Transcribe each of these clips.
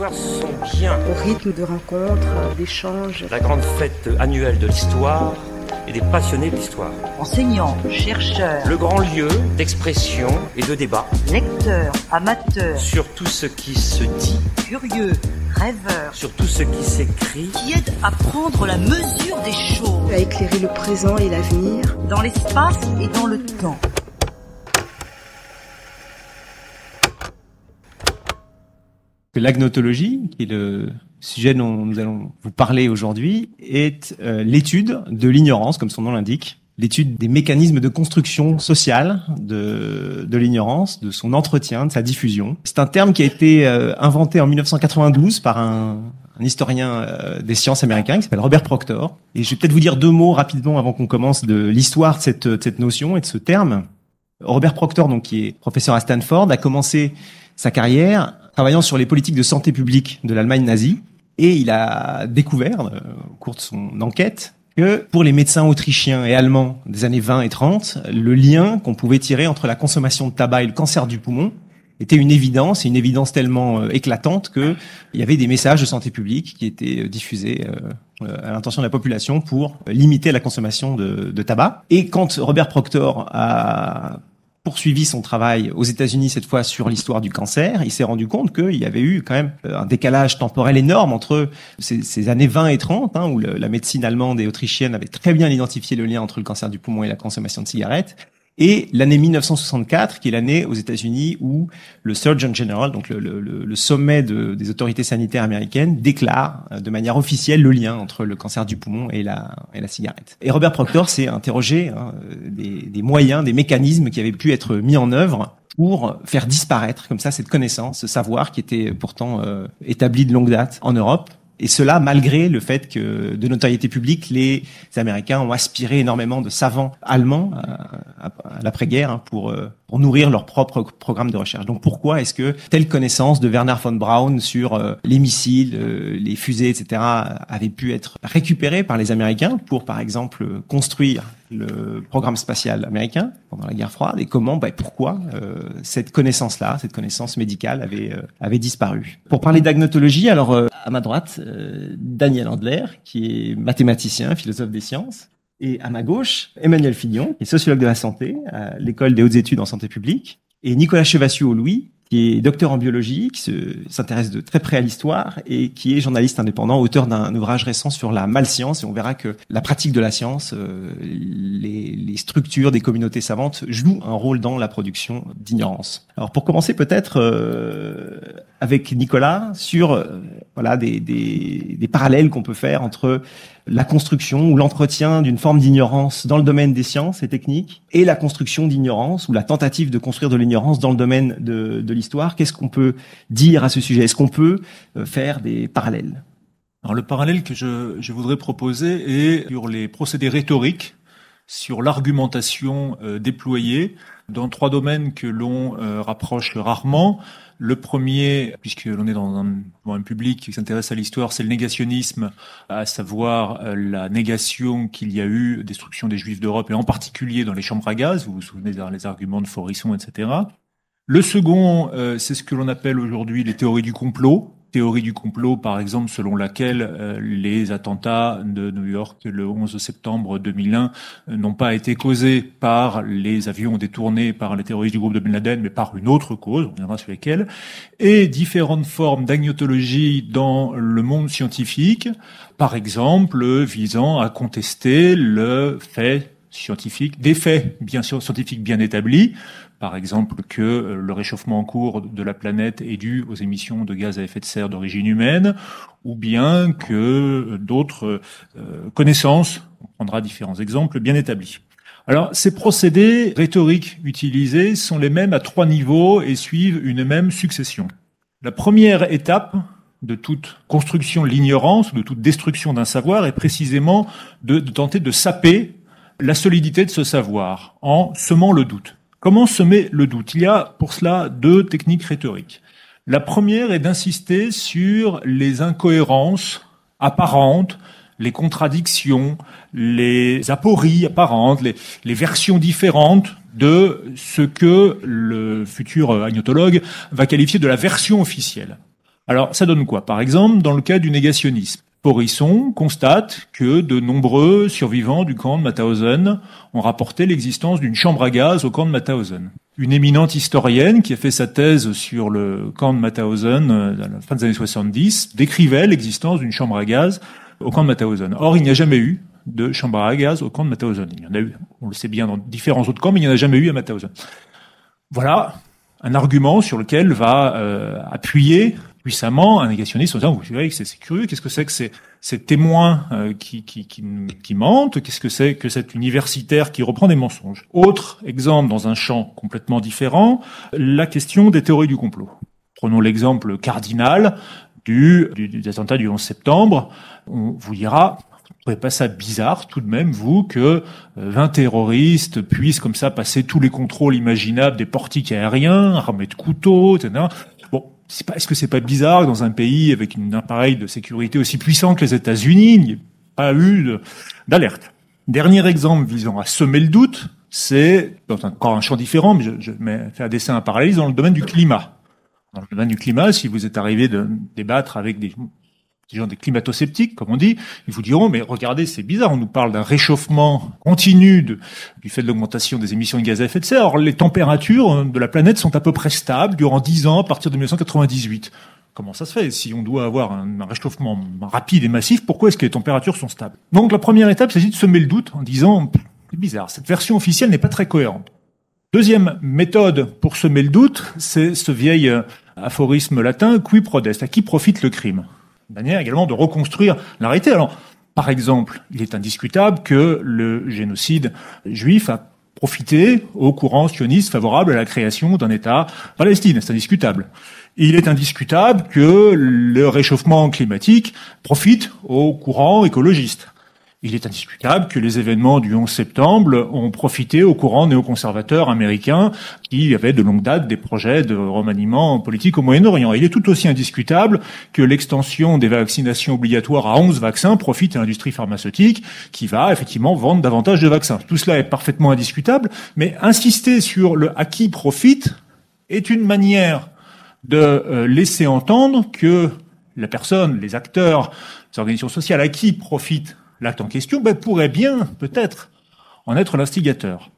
histoires sont bien. Au rythme de rencontres, d'échanges. La grande fête annuelle de l'histoire et des passionnés de l'histoire. Enseignants, chercheurs. Le grand lieu d'expression et de débat. Lecteurs, amateurs. Sur tout ce qui se dit. Curieux, rêveurs. Sur tout ce qui s'écrit. Qui aide à prendre la mesure des choses. À éclairer le présent et l'avenir. Dans l'espace et dans le temps. L'agnautologie, qui est le sujet dont nous allons vous parler aujourd'hui, est l'étude de l'ignorance, comme son nom l'indique, l'étude des mécanismes de construction sociale de l'ignorance, de son entretien, de sa diffusion. C'est un terme qui a été inventé en 1992 par un historien des sciences américain qui s'appelle Robert Proctor. Et je vais peut-être vous dire deux mots rapidement avant qu'on commence de l'histoire de cette notion et de ce terme. Robert Proctor, donc, qui est professeur à Stanford, a commencé sa carrière travaillant sur les politiques de santé publique de l'Allemagne nazie. Et il a découvert, au cours de son enquête, que pour les médecins autrichiens et allemands des années 20 et 30, le lien qu'on pouvait tirer entre la consommation de tabac et le cancer du poumon était une évidence tellement éclatante que il y avait des messages de santé publique qui étaient diffusés à l'intention de la population pour limiter la consommation de tabac. Et quand Robert Proctor a poursuivi son travail aux États-Unis, cette fois sur l'histoire du cancer, il s'est rendu compte qu'il y avait eu quand même un décalage temporel énorme entre ces années 20 et 30, hein, où la médecine allemande et autrichienne avait très bien identifié le lien entre le cancer du poumon et la consommation de cigarettes, et l'année 1964, qui est l'année aux États-Unis où le Surgeon General, donc le sommet des autorités sanitaires américaines, déclare de manière officielle le lien entre le cancer du poumon et la cigarette. Et Robert Proctor s'est interrogé, hein, des moyens, des mécanismes qui avaient pu être mis en œuvre pour faire disparaître comme ça cette connaissance, ce savoir qui était pourtant établi de longue date en Europe. Et cela, malgré le fait que, de notoriété publique, les Américains ont aspiré énormément de savants allemands à l'après-guerre, hein, pour nourrir leur propre programme de recherche. Donc pourquoi est-ce que telle connaissance de Werner von Braun sur les missiles, les fusées, etc., avait pu être récupérée par les Américains pour, par exemple, construire le programme spatial américain pendant la guerre froide, et comment, pourquoi cette connaissance-là, cette connaissance médicale avait disparu. Pour parler d'agnotologie, alors à ma droite, Daniel Andler, qui est mathématicien, philosophe des sciences, et à ma gauche, Emmanuelle Fillion, qui est sociologue de la santé à l'École des hautes études en santé publique, et Nicolas Chevassus-au-Louis, qui est docteur en biologie, qui s'intéresse de très près à l'histoire et qui est journaliste indépendant, auteur d'un ouvrage récent sur la malscience. Et on verra que la pratique de la science, les structures des communautés savantes jouent un rôle dans la production d'ignorance. Alors pour commencer peut-être avec Nicolas sur des parallèles qu'on peut faire entre la construction ou l'entretien d'une forme d'ignorance dans le domaine des sciences et techniques et la construction d'ignorance ou la tentative de construire de l'ignorance dans le domaine de l'histoire. Qu'est-ce qu'on peut dire à ce sujet? Est-ce qu'on peut faire des parallèles? Alors le parallèle que je voudrais proposer est sur les procédés rhétoriques, sur l'argumentation déployée dans trois domaines que l'on rapproche rarement. Le premier, puisque l'on est dans un public qui s'intéresse à l'histoire, c'est le négationnisme, à savoir la négation qu'il y a eu, destruction des Juifs d'Europe, et en particulier dans les chambres à gaz, vous vous souvenez des arguments de Faurisson, etc. Le second, c'est ce que l'on appelle aujourd'hui les théories du complot. Théorie du complot, par exemple, selon laquelle les attentats de New York le 11 septembre 2001 n'ont pas été causés par les avions détournés par les terroristes du groupe de Ben Laden, mais par une autre cause, on reviendra sur lesquelles, et différentes formes d'agnotologie dans le monde scientifique, par exemple, visant à contester le fait scientifique, des faits bien sûr scientifiques bien établis, par exemple que le réchauffement en cours de la planète est dû aux émissions de gaz à effet de serre d'origine humaine, ou bien que d'autres connaissances, on prendra différents exemples, bien établis. Alors ces procédés rhétoriques utilisés sont les mêmes à trois niveaux et suivent une même succession. La première étape de toute construction de l'ignorance, de toute destruction d'un savoir, est précisément de tenter de saper la solidité de ce savoir en semant le doute. Comment semer le doute? Il y a pour cela deux techniques rhétoriques. La première est d'insister sur les incohérences apparentes, les contradictions, les apories apparentes, les versions différentes de ce que le futur agnotologue va qualifier de la version officielle. Alors, ça donne quoi? Par exemple, dans le cas du négationnisme, Faurisson constate que de nombreux survivants du camp de Mauthausen ont rapporté l'existence d'une chambre à gaz au camp de Mauthausen. Une éminente historienne qui a fait sa thèse sur le camp de Mauthausen à la fin des années 70 décrivait l'existence d'une chambre à gaz au camp de Mauthausen. Or, il n'y a jamais eu de chambre à gaz au camp de Mauthausen. Il y en a eu, on le sait bien, dans différents autres camps, mais il n'y en a jamais eu à Mauthausen. Voilà un argument sur lequel va appuyer puissamment un négationniste en disant vous savez que c'est curieux, qu'est-ce que c'est que ces témoins qui mentent, qu'est-ce que c'est que cet universitaire qui reprend des mensonges. Autre exemple dans un champ complètement différent, la question des théories du complot. Prenons l'exemple cardinal des attentats du 11 septembre. On vous dira, vous ne trouvez pas ça bizarre tout de même, vous, que 20 terroristes puissent comme ça passer tous les contrôles imaginables des portiques aériens, armés de couteaux, etc. Bon, est-ce que c'est pas bizarre dans un pays avec un appareil de sécurité aussi puissant que les États-Unis, il n'y a pas eu d'alerte. Dernier exemple visant à semer le doute, c'est dans encore un champ différent, mais je fais à dessein un parallèle dans le domaine du climat. Dans le domaine du climat, si vous êtes arrivé de débattre avec des gens des climato-sceptiques, comme on dit, ils vous diront, mais regardez, c'est bizarre, on nous parle d'un réchauffement continu du fait de l'augmentation des émissions de gaz à effet de serre. Or, les températures de la planète sont à peu près stables durant 10 ans à partir de 1998. Comment ça se fait? Si on doit avoir un réchauffement rapide et massif, pourquoi est-ce que les températures sont stables? Donc, la première étape, c'est de semer le doute en disant, c'est bizarre, cette version officielle n'est pas très cohérente. Deuxième méthode pour semer le doute, c'est ce vieil aphorisme latin, qui prodest, à qui profite le crime? Manière également de reconstruire la réalité. Alors, par exemple, il est indiscutable que le génocide juif a profité au courant sioniste favorable à la création d'un État palestinien. C'est indiscutable. Il est indiscutable que le réchauffement climatique profite au courant écologiste. Il est indiscutable que les événements du 11 septembre ont profité au courant néoconservateur américain qui avait de longue date des projets de remaniement politique au Moyen-Orient. Il est tout aussi indiscutable que l'extension des vaccinations obligatoires à 11 vaccins profite à l'industrie pharmaceutique qui va effectivement vendre davantage de vaccins. Tout cela est parfaitement indiscutable, mais insister sur le à qui profite est une manière de laisser entendre que la personne, les acteurs, les organisations sociales, à qui profite l'acte en question, pourrait bien, peut-être, en être l'instigateur.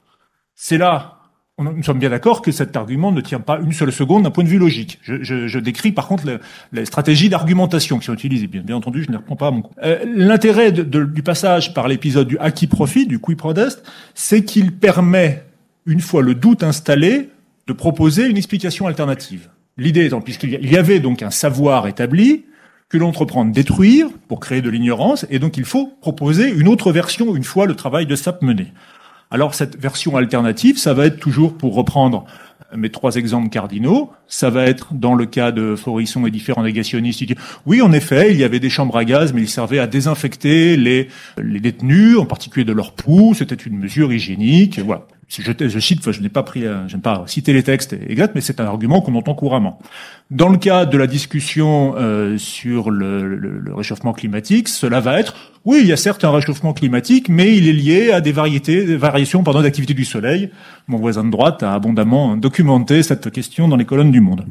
C'est là, nous sommes bien d'accord que cet argument ne tient pas une seule seconde d'un point de vue logique. Je décris par contre les stratégies d'argumentation qui sont utilisées. Bien entendu, je ne les reprends pas à mon compte. L'intérêt du passage par l'épisode du « à qui profite », du « qui prodest », c'est qu'il permet, une fois le doute installé, de proposer une explication alternative. L'idée étant, puisqu'il y avait donc un savoir établi, que l'entreprend de détruire pour créer de l'ignorance, et donc il faut proposer une autre version une fois le travail de sape mené. Alors cette version alternative, ça va être toujours, pour reprendre mes trois exemples cardinaux, ça va être dans le cas de Faurisson et différents négationnistes, qui disent oui, en effet, il y avait des chambres à gaz, mais ils servaient à désinfecter les détenus, en particulier de leur pouls, c'était une mesure hygiénique, voilà. Je cite, je n'ai pas pris, j'aime pas citer les textes exacts, mais c'est un argument qu'on entend couramment. Dans le cas de la discussion sur le réchauffement climatique, cela va être, oui, il y a certes un réchauffement climatique, mais il est lié à des variations d'activité du soleil. Mon voisin de droite a abondamment documenté cette question dans les colonnes du Monde.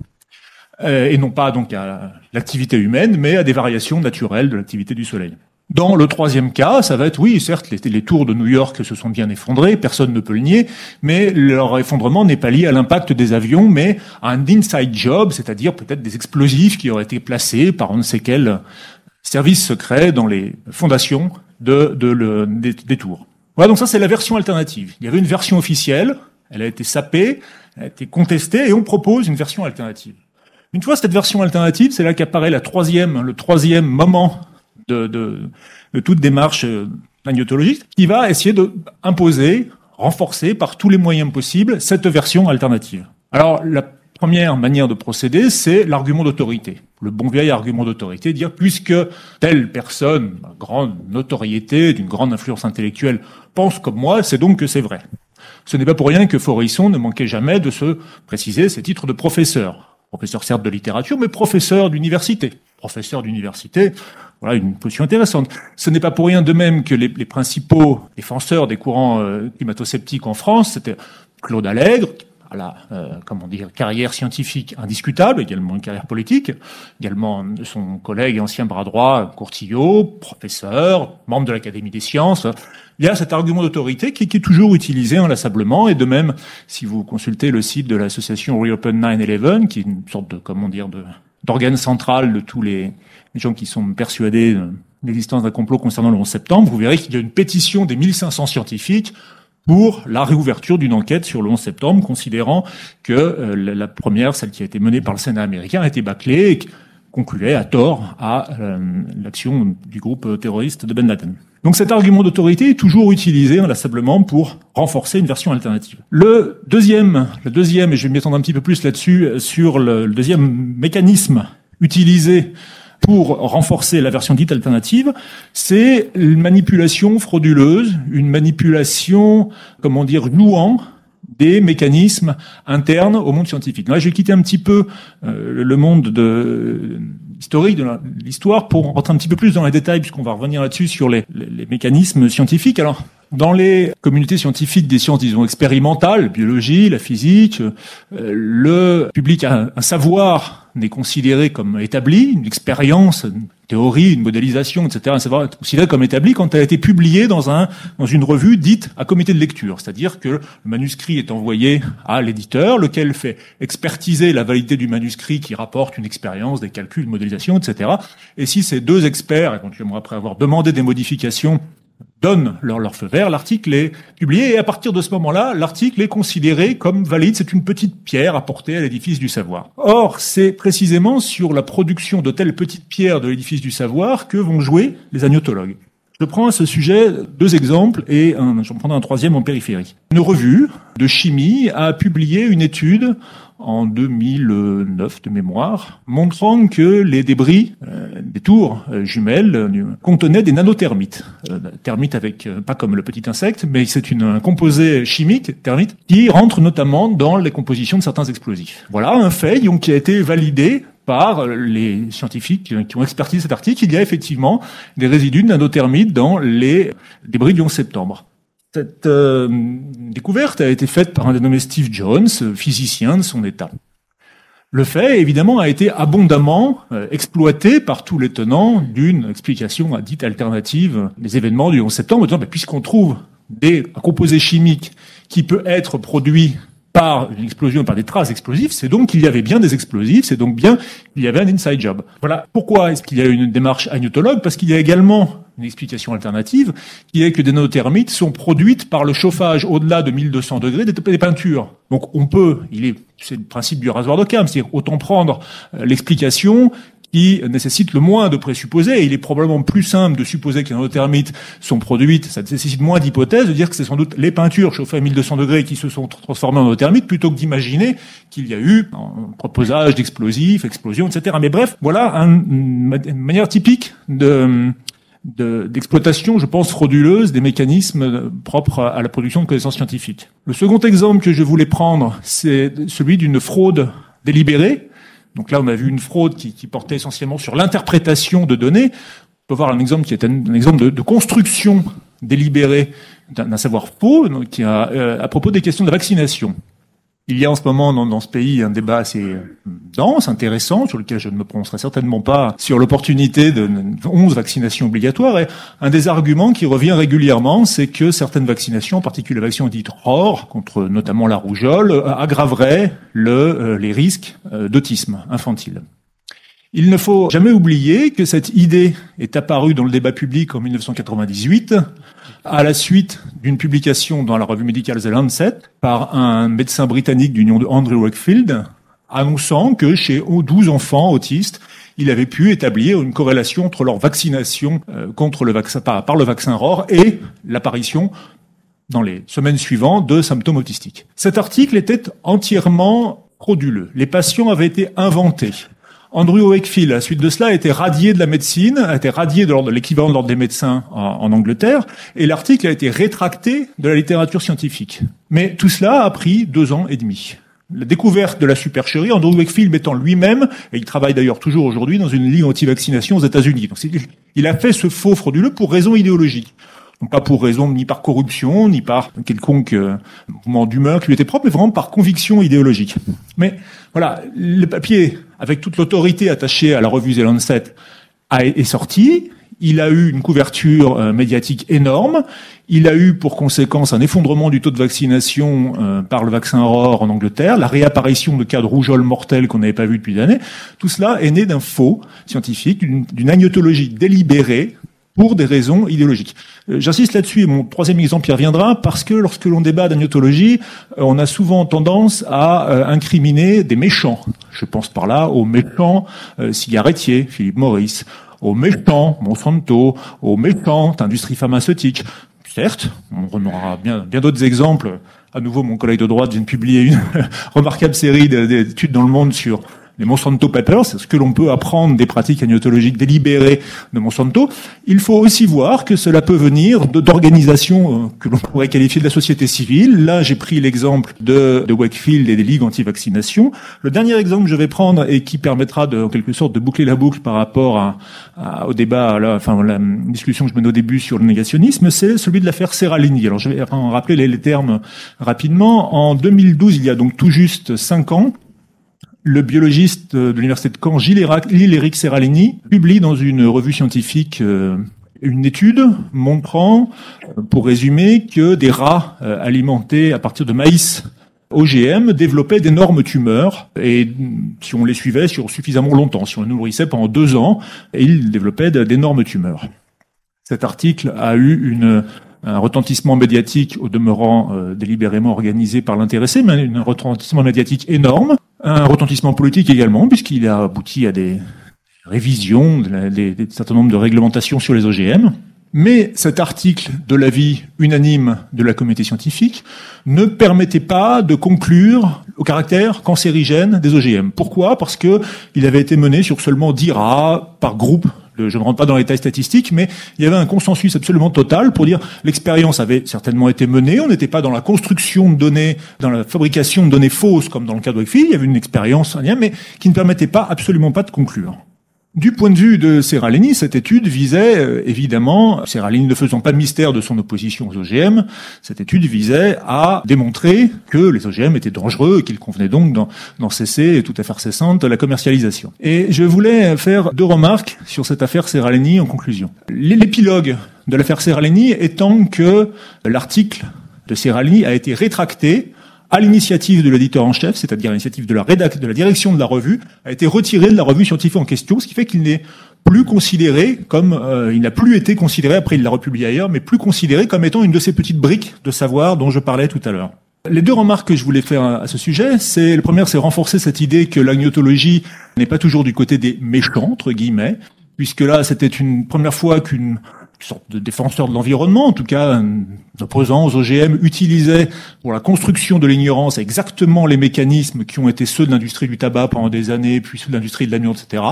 Et non pas donc à l'activité humaine, mais à des variations naturelles de l'activité du soleil. Dans le troisième cas, ça va être, oui, certes, les tours de New York se sont bien effondrées, personne ne peut le nier, mais leur effondrement n'est pas lié à l'impact des avions, mais à un inside job, c'est-à-dire peut-être des explosifs qui auraient été placés par on ne sait quel service secret dans les fondations des tours. Voilà, donc ça, c'est la version alternative. Il y avait une version officielle, elle a été sapée, elle a été contestée, et on propose une version alternative. Une fois cette version alternative, c'est là qu'apparaît le troisième moment de toute démarche agnotologiste, qui va essayer de imposer, renforcer par tous les moyens possibles cette version alternative. Alors, la première manière de procéder, c'est l'argument d'autorité. Le bon vieil argument d'autorité, dire puisque telle personne, d'une grande notoriété, d'une grande influence intellectuelle, pense comme moi, c'est donc que c'est vrai. Ce n'est pas pour rien que Faurisson ne manquait jamais de se préciser ses titres de professeur. Professeur certes de littérature, mais professeur d'université. Professeur d'université, voilà une position intéressante. Ce n'est pas pour rien de même que les principaux défenseurs des courants climato-sceptiques en France, c'était Claude Allègre, à la carrière scientifique indiscutable, également une carrière politique, également son collègue et ancien bras droit Courtillot, professeur, membre de l'Académie des sciences. Il y a cet argument d'autorité qui est toujours utilisé inlassablement, et de même, si vous consultez le site de l'association Reopen 911, qui est une sorte de, d'organe central de tous les gens qui sont persuadés de l'existence d'un complot concernant le 11 septembre, vous verrez qu'il y a une pétition des 1500 scientifiques pour la réouverture d'une enquête sur le 11 septembre, considérant que la première, celle qui a été menée par le Sénat américain, était bâclée et concluait à tort à l'action du groupe terroriste de Ben Laden. Donc cet argument d'autorité est toujours utilisé inlassablement pour renforcer une version alternative. Le deuxième, et je vais m'étendre un petit peu plus là-dessus, sur le deuxième mécanisme utilisé pour renforcer la version dite alternative, c'est une manipulation frauduleuse, une manipulation, louant des mécanismes internes au monde scientifique. Là, je vais quitter un petit peu le monde historique de l'histoire pour rentrer un petit peu plus dans les détails, puisqu'on va revenir là-dessus sur les mécanismes scientifiques. Alors, dans les communautés scientifiques des sciences, disons, expérimentales, biologie, la physique, le public a un savoir n'est considéré comme établi, une expérience, une théorie, une modélisation, etc., est considérée comme établie quand elle a été publiée dans une revue dite à comité de lecture. C'est-à-dire que le manuscrit est envoyé à l'éditeur, lequel fait expertiser la validité du manuscrit qui rapporte une expérience, des calculs, une modélisation, etc. Et si ces deux experts, éventuellement après avoir demandé des modifications, donnent leur feu vert, l'article est publié, et à partir de ce moment-là, l'article est considéré comme valide, c'est une petite pierre apportée à l'édifice du savoir. Or, c'est précisément sur la production de telles petites pierres de l'édifice du savoir que vont jouer les agnotologues. Je prends à ce sujet deux exemples, et j'en prendrai un troisième en périphérie. Une revue de chimie a publié une étude en 2009 de mémoire, montrant que les débris des tours jumelles contenaient des nanotermites. Termites avec, pas comme le petit insecte, mais c'est un composé chimique, termite, qui rentre notamment dans les compositions de certains explosifs. Voilà un fait qui a été validé par les scientifiques qui ont expertisé cet article. Il y a effectivement des résidus de nanotermites dans les débris du 11 septembre. Cette découverte a été faite par un dénommé Steve Jones, physicien de son état. Le fait, évidemment, a été abondamment exploité par tous les tenants d'une explication dite alternative des événements du 11 septembre, en disant, puisqu'on trouve un composé chimique qui peut être produit par une explosion, par des traces explosives, c'est donc qu'il y avait bien des explosifs, c'est donc bien qu'il y avait un inside job. Voilà. Pourquoi est-ce qu'il y a une démarche agnotologue? Parce qu'il y a également une explication alternative, qui est que des nanotermites sont produites par le chauffage au-delà de 1200 degrés des peintures. Donc on peut, c'est le principe du rasoir de Kahn, c'est-à-dire autant prendre l'explication qui nécessite le moins de présupposés, et il est probablement plus simple de supposer que les nanotermites sont produites, ça nécessite moins d'hypothèses, de dire que c'est sans doute les peintures chauffées à 1200 degrés qui se sont transformées en nanotermites, plutôt que d'imaginer qu'il y a eu un proposage d'explosifs, explosions, etc. Mais bref, voilà une manière typique d'exploitation, je pense, frauduleuse des mécanismes propres à la production de connaissances scientifiques. Le second exemple que je voulais prendre, c'est celui d'une fraude délibérée. Donc là, on a vu une fraude qui portait essentiellement sur l'interprétation de données. On peut voir un exemple qui est un exemple de construction délibérée d'un savoir faux, à propos des questions de la vaccination. Il y a en ce moment dans ce pays un débat assez dense, intéressant, sur lequel je ne me prononcerai certainement pas, sur l'opportunité de 11 vaccinations obligatoires. Et un des arguments qui revient régulièrement, c'est que certaines vaccinations, en particulier la vaccine dite ROR, contre notamment la rougeole, aggraveraient les risques d'autisme infantile. Il ne faut jamais oublier que cette idée est apparue dans le débat public en 1998, à la suite d'une publication dans la revue médicale The Lancet par un médecin britannique du nom de Andrew Wakefield, annonçant que chez 12 enfants autistes, il avait pu établir une corrélation entre leur vaccination par le vaccin ROR et l'apparition dans les semaines suivantes de symptômes autistiques. Cet article était entièrement frauduleux. Les patients avaient été inventés. Andrew Wakefield, à la suite de cela, a été radié de la médecine, a été radié de l'équivalent de l'ordre des médecins en Angleterre, et l'article a été rétracté de la littérature scientifique. Mais tout cela a pris 2 ans et demi. La découverte de la supercherie, Andrew Wakefield étant lui-même, et il travaille d'ailleurs toujours aujourd'hui dans une ligue anti-vaccination aux États-Unis. Donc il a fait ce faux frauduleux pour raison idéologique. Donc pas pour raison, ni par corruption, ni par quelconque mouvement d'humeur qui lui était propre, mais vraiment par conviction idéologique. Mais voilà, le papier, avec toute l'autorité attachée à la revue The Lancet, est sorti. Il a eu une couverture médiatique énorme. Il a eu pour conséquence un effondrement du taux de vaccination par le vaccin ROR en Angleterre, la réapparition de cas de rougeole mortelle qu'on n'avait pas vu depuis des années. Tout cela est né d'un faux scientifique, d'une agnotologie délibérée, pour des raisons idéologiques. J'insiste là-dessus, et mon troisième exemple y reviendra, parce que lorsque l'on débat d'agnotologie, on a souvent tendance à incriminer des méchants. Je pense par là aux méchants cigarettiers, Philip Morris, aux méchants Monsanto, aux méchants industrie pharmaceutique. Certes, on aura bien d'autres exemples. À nouveau, mon collègue de droite vient de publier une remarquable série d'études dans le monde sur les Monsanto Papers, c'est ce que l'on peut apprendre des pratiques agnotologiques délibérées de Monsanto. Il faut aussi voir que cela peut venir d'organisations que l'on pourrait qualifier de la société civile. Là, j'ai pris l'exemple de Wakefield et des ligues anti-vaccination. Le dernier exemple que je vais prendre et qui permettra de, en quelque sorte, de boucler la boucle par rapport au débat, la discussion que je menais au début sur le négationnisme, c'est celui de l'affaire Séralini. Alors, je vais en rappeler les termes rapidement. En 2012, il y a donc tout juste 5 ans, le biologiste de l'université de Caen, Gilles-Éric Séralini, publie dans une revue scientifique une étude montrant, pour résumer, que des rats alimentés à partir de maïs OGM développaient d'énormes tumeurs, et si on les suivait sur suffisamment longtemps, si on les nourrissait pendant 2 ans, ils développaient d'énormes tumeurs. Cet article a eu un retentissement médiatique, au demeurant délibérément organisé par l'intéressé, mais un retentissement médiatique énorme, un retentissement politique également, puisqu'il a abouti à des révisions, un certain nombre de réglementations sur les OGM. Mais cet article, de l'avis unanime de la communauté scientifique, ne permettait pas de conclure au caractère cancérigène des OGM. Pourquoi ? Parce que il avait été mené sur seulement 10 rats par groupe. Je ne rentre pas dans les détails statistiques, mais il y avait un consensus absolument total pour dire l'expérience avait certainement été menée, on n'était pas dans la construction de données, dans la fabrication de données fausses, comme dans le cas de Wakefield, il y avait une expérience, mais qui ne permettait pas, absolument pas de conclure. Du point de vue de Séralini, cette étude visait, évidemment, Séralini ne faisant pas de mystère de son opposition aux OGM, cette étude visait à démontrer que les OGM étaient dangereux et qu'il convenait donc d'en cesser, toute affaire cessante, la commercialisation. Et je voulais faire 2 remarques sur cette affaire Séralini en conclusion. L'épilogue de l'affaire Séralini étant que l'article de Séralini a été rétracté à l'initiative de l'éditeur en chef, c'est-à-dire à l'initiative de la direction de la revue, a été retiré de la revue scientifique en question, ce qui fait qu'il n'est plus considéré comme, il n'a plus été considéré, après il l'a republié ailleurs, mais plus considéré comme étant une de ces petites briques de savoir dont je parlais tout à l'heure. Les 2 remarques que je voulais faire à ce sujet, c'est, la première, c'est renforcer cette idée que l'agnotologie n'est pas toujours du côté des méchants, entre guillemets, puisque là, c'était une première fois qu'une sorte de défenseur de l'environnement, en tout cas un opposant aux OGM, utilisait pour la construction de l'ignorance exactement les mécanismes qui ont été ceux de l'industrie du tabac pendant des années, puis ceux de l'industrie de l'amiante, etc.,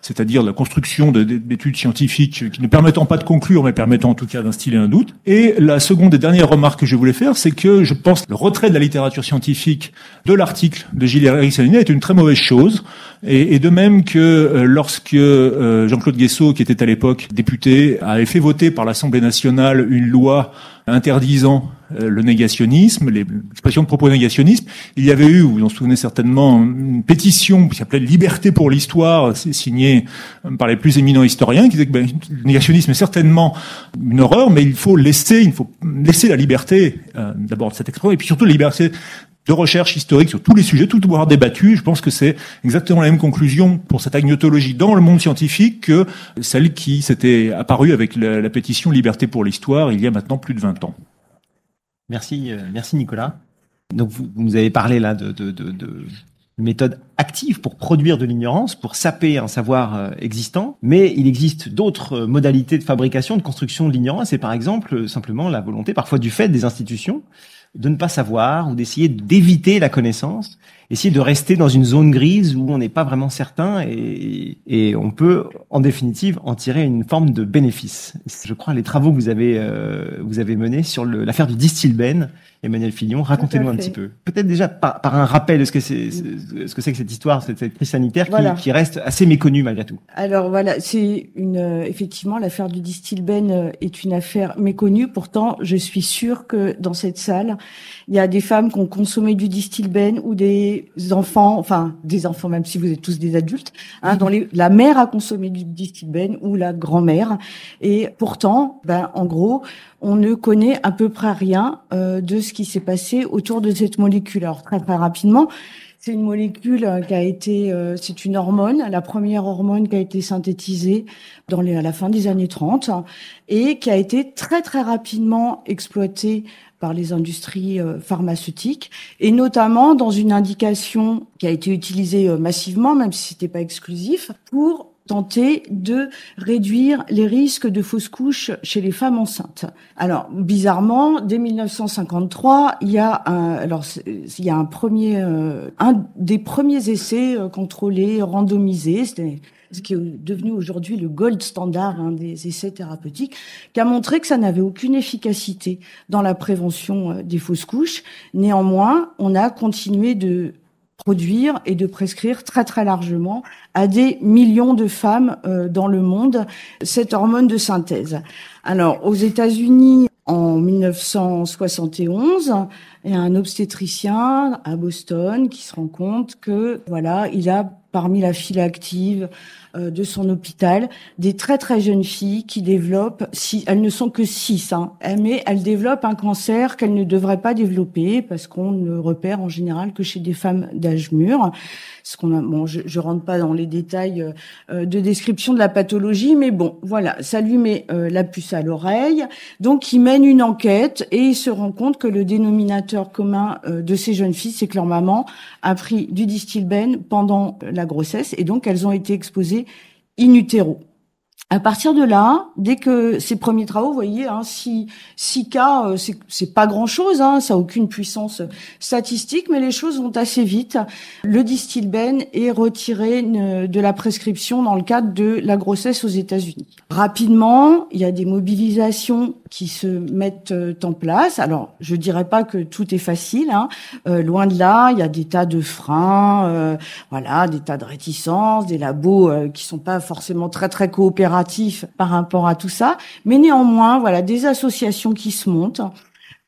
c'est-à-dire la construction d'études scientifiques qui ne permettant pas de conclure, mais permettant en tout cas d'instiller un doute. Et la seconde et dernière remarque que je voulais faire, c'est que je pense que le retrait de la littérature scientifique de l'article de Gilles-Éric Séralini est une très mauvaise chose, et de même que lorsque Jean-Claude Guessot, qui était à l'époque député, avait fait voter par l'Assemblée nationale une loi interdisant le négationnisme, l'expression de propos négationnistes, il y avait eu, vous vous en souvenez certainement, une pétition qui s'appelait « Liberté pour l'histoire », signée par les plus éminents historiens, qui disaient que le négationnisme est certainement une horreur, mais il faut laisser la liberté, d'abord de cette expression, et puis surtout la liberté de recherche historique sur tous les sujets, tout pouvoir débattu. Je pense que c'est exactement la même conclusion pour cette agnotologie dans le monde scientifique que celle qui s'était apparue avec la pétition Liberté pour l'Histoire il y a maintenant plus de 20 ans. Merci Nicolas. Donc vous nous avez parlé là de méthode active pour produire de l'ignorance, pour saper un savoir existant, mais il existe d'autres modalités de fabrication, de construction de l'ignorance, et par exemple simplement la volonté parfois du fait des institutions de ne pas savoir ou d'essayer d'éviter la connaissance, essayer de rester dans une zone grise où on n'est pas vraiment certain et on peut en définitive en tirer une forme de bénéfice. Je crois les travaux que vous avez menés sur l'affaire du Distilbène Emmanuelle Fillion. Racontez-nous un petit peu, peut-être déjà par un rappel de ce que c'est que cette histoire, cette crise sanitaire qui reste assez méconnue malgré tout. Alors voilà, c'est effectivement l'affaire du Distilbène est une affaire méconnue. Pourtant, je suis sûre que dans cette salle, il y a des femmes qui ont consommé du Distilbène ou des enfants, même si vous êtes tous des adultes, dont la mère a consommé du Distilbène ou la grand-mère. Et pourtant, en gros, on ne connaît à peu près rien de ce qui s'est passé autour de cette molécule. Alors très très rapidement, c'est une molécule qui a été, c'est une hormone, la première hormone qui a été synthétisée à la fin des années 30 et qui a été très très rapidement exploitée par les industries pharmaceutiques et notamment dans une indication qui a été utilisée massivement, même si c'était pas exclusif, pour tenter de réduire les risques de fausses couches chez les femmes enceintes. Alors, bizarrement, dès 1953, il y a un des premiers essais contrôlés, randomisés, ce qui est devenu aujourd'hui le gold standard des essais thérapeutiques, qui a montré que ça n'avait aucune efficacité dans la prévention des fausses couches. Néanmoins, on a continué de produire et de prescrire très très largement à des millions de femmes dans le monde cette hormone de synthèse. Alors aux États-Unis, en 1971, il y a un obstétricien à Boston qui se rend compte que il a parmi la file active de son hôpital des très très jeunes filles qui développent, elles ne sont que 6, mais elles développent un cancer qu'elles ne devraient pas développer parce qu'on ne le repère en général que chez des femmes d'âge mûr. Je rentre pas dans les détails de description de la pathologie, mais ça lui met la puce à l'oreille. Donc il mène une enquête et il se rend compte que le dénominateur commun de ces jeunes filles, c'est que leur maman a pris du Distilbène pendant la grossesse et donc elles ont été exposées in utero. À partir de là, dès que ces premiers travaux, vous voyez, 6 cas, c'est pas grand-chose, ça a aucune puissance statistique, mais les choses vont assez vite. Le Distilbène est retiré de la prescription dans le cadre de la grossesse aux États-Unis. Rapidement, il y a des mobilisations qui se mettent en place. Alors, je dirais pas que tout est facile, loin de là, il y a des tas de freins, des tas de réticences, des labos qui sont pas forcément très très coopératifs par rapport à tout ça, mais néanmoins, des associations qui se montent,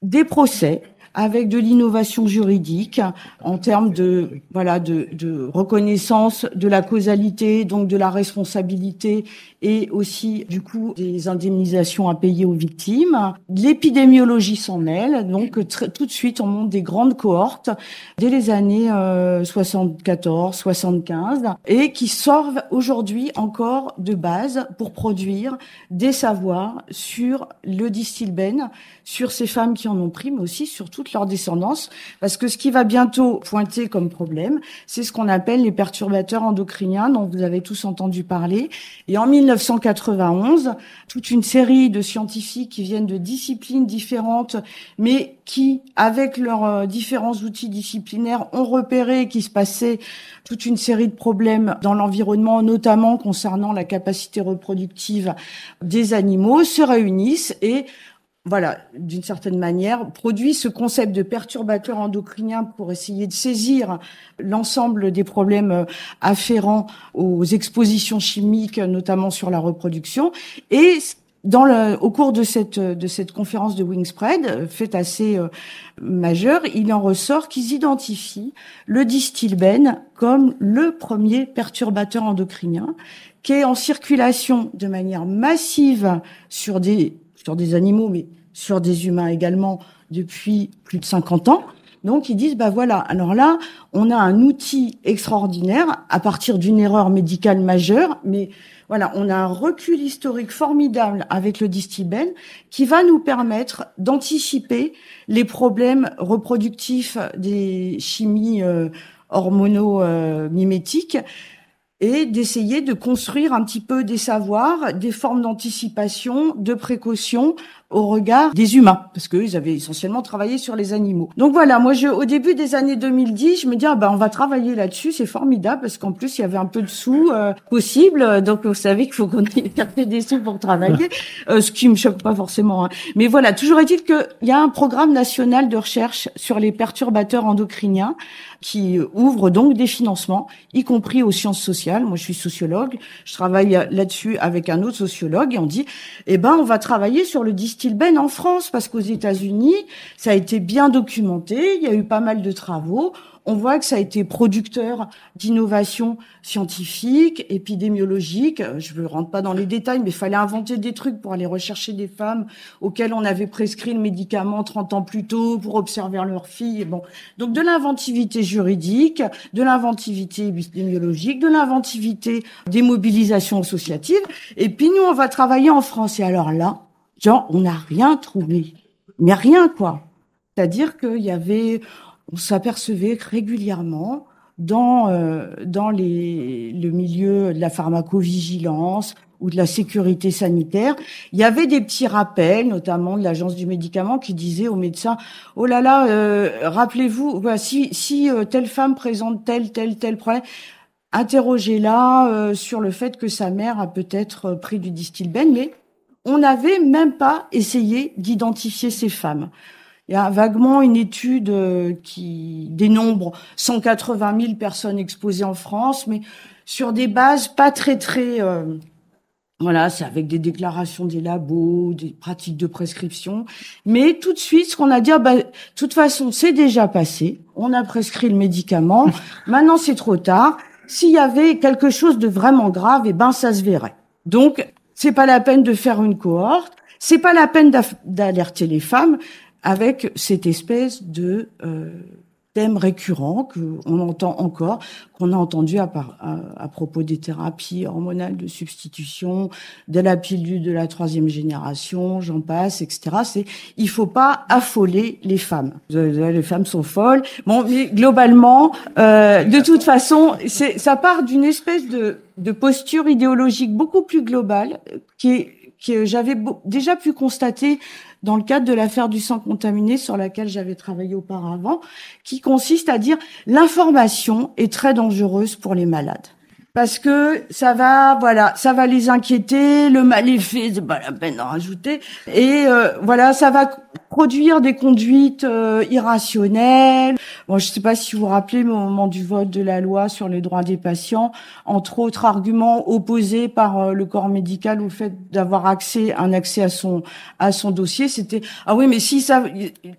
des procès avec de l'innovation juridique en termes de reconnaissance de la causalité, donc de la responsabilité et aussi du coup des indemnisations à payer aux victimes. L'épidémiologie s'en mêle, donc tout de suite on monte des grandes cohortes dès les années 74-75 et qui servent aujourd'hui encore de base pour produire des savoirs sur le Distilbène, sur ces femmes qui en ont pris, mais aussi sur toute leur descendance, parce que ce qui va bientôt pointer comme problème, c'est ce qu'on appelle les perturbateurs endocriniens dont vous avez tous entendu parler. Et en 1991, toute une série de scientifiques qui viennent de disciplines différentes, mais qui, avec leurs différents outils disciplinaires, ont repéré qu'il se passait toute une série de problèmes dans l'environnement, notamment concernant la capacité reproductive des animaux, se réunissent et d'une certaine manière, produit ce concept de perturbateur endocrinien pour essayer de saisir l'ensemble des problèmes afférents aux expositions chimiques, notamment sur la reproduction. Et au cours de cette conférence de Wingspread, fait assez majeure, il en ressort qu'ils identifient le Distilbène comme le premier perturbateur endocrinien, qui est en circulation de manière massive sur des animaux, mais sur des humains également, depuis plus de 50 ans. Donc, ils disent, alors là, on a un outil extraordinaire à partir d'une erreur médicale majeure, mais on a un recul historique formidable avec le Distilbène qui va nous permettre d'anticiper les problèmes reproductifs des chimies hormonomimétiques et d'essayer de construire un petit peu des savoirs, des formes d'anticipation, de précaution au regard des humains, parce qu'eux, ils avaient essentiellement travaillé sur les animaux. Donc voilà, moi, au début des années 2010, je me dis, ah ben, on va travailler là-dessus, c'est formidable, parce qu'en plus, il y avait un peu de sous possible, donc vous savez qu'il faut qu'on ait gardé des sous pour travailler, ce qui me choque pas forcément. Hein. Mais voilà, toujours est-il qu'il y a un programme national de recherche sur les perturbateurs endocriniens qui ouvre donc des financements, y compris aux sciences sociales. Moi, je suis sociologue, je travaille là-dessus avec un autre sociologue, et on dit, eh ben, on va travailler sur le Distilbène en France, parce qu'aux États-Unis, ça a été bien documenté, il y a eu pas mal de travaux. On voit que ça a été producteur d'innovations scientifiques, épidémiologiques. Je ne rentre pas dans les détails, mais il fallait inventer des trucs pour aller rechercher des femmes auxquelles on avait prescrit le médicament 30 ans plus tôt pour observer leurs filles. Bon. Donc de l'inventivité juridique, de l'inventivité épidémiologique, de l'inventivité des mobilisations associatives. Et puis nous, on va travailler en France. Et alors là, genre, on n'a rien trouvé. Mais rien, quoi. C'est-à-dire qu'il y avait... On s'apercevait régulièrement dans le milieu de la pharmacovigilance ou de la sécurité sanitaire, il y avait des petits rappels, notamment de l'agence du médicament, qui disait aux médecins « Oh là là, rappelez-vous, bah, si telle femme présente tel problème, interrogez-la sur le fait que sa mère a peut-être pris du distilbène. » Mais on n'avait même pas essayé d'identifier ces femmes. Il y a vaguement une étude qui dénombre 180 000 personnes exposées en France, mais sur des bases pas très voilà, c'est avec des déclarations des labos, des pratiques de prescription. Mais tout de suite, ce qu'on a dit, bah, de toute façon, c'est déjà passé. On a prescrit le médicament. Maintenant, c'est trop tard. S'il y avait quelque chose de vraiment grave, eh ben, ça se verrait. Donc, c'est pas la peine de faire une cohorte. C'est pas la peine d'alerter les femmes. Avec cette espèce de thème récurrent qu'on entend encore, qu'on a entendu à propos des thérapies hormonales de substitution, de la pilule de la 3e génération, j'en passe, etc. C'est il faut pas affoler les femmes. Les femmes sont folles. Bon, mais globalement, de toute façon, ça part d'une espèce de posture idéologique beaucoup plus globale que j'avais déjà pu constater dans le cadre de l'affaire du sang contaminé sur laquelle j'avais travaillé auparavant, qui consiste à dire l'information est très dangereuse pour les malades. Parce que ça va les inquiéter, le mal est fait, c'est pas la peine d'en rajouter, et ça va produire des conduites irrationnelles. Bon, je sais pas si vous vous rappelez, mais au moment du vote de la loi sur les droits des patients, entre autres arguments opposés par le corps médical au fait d'avoir accès à son dossier, c'était ah oui, mais si ça,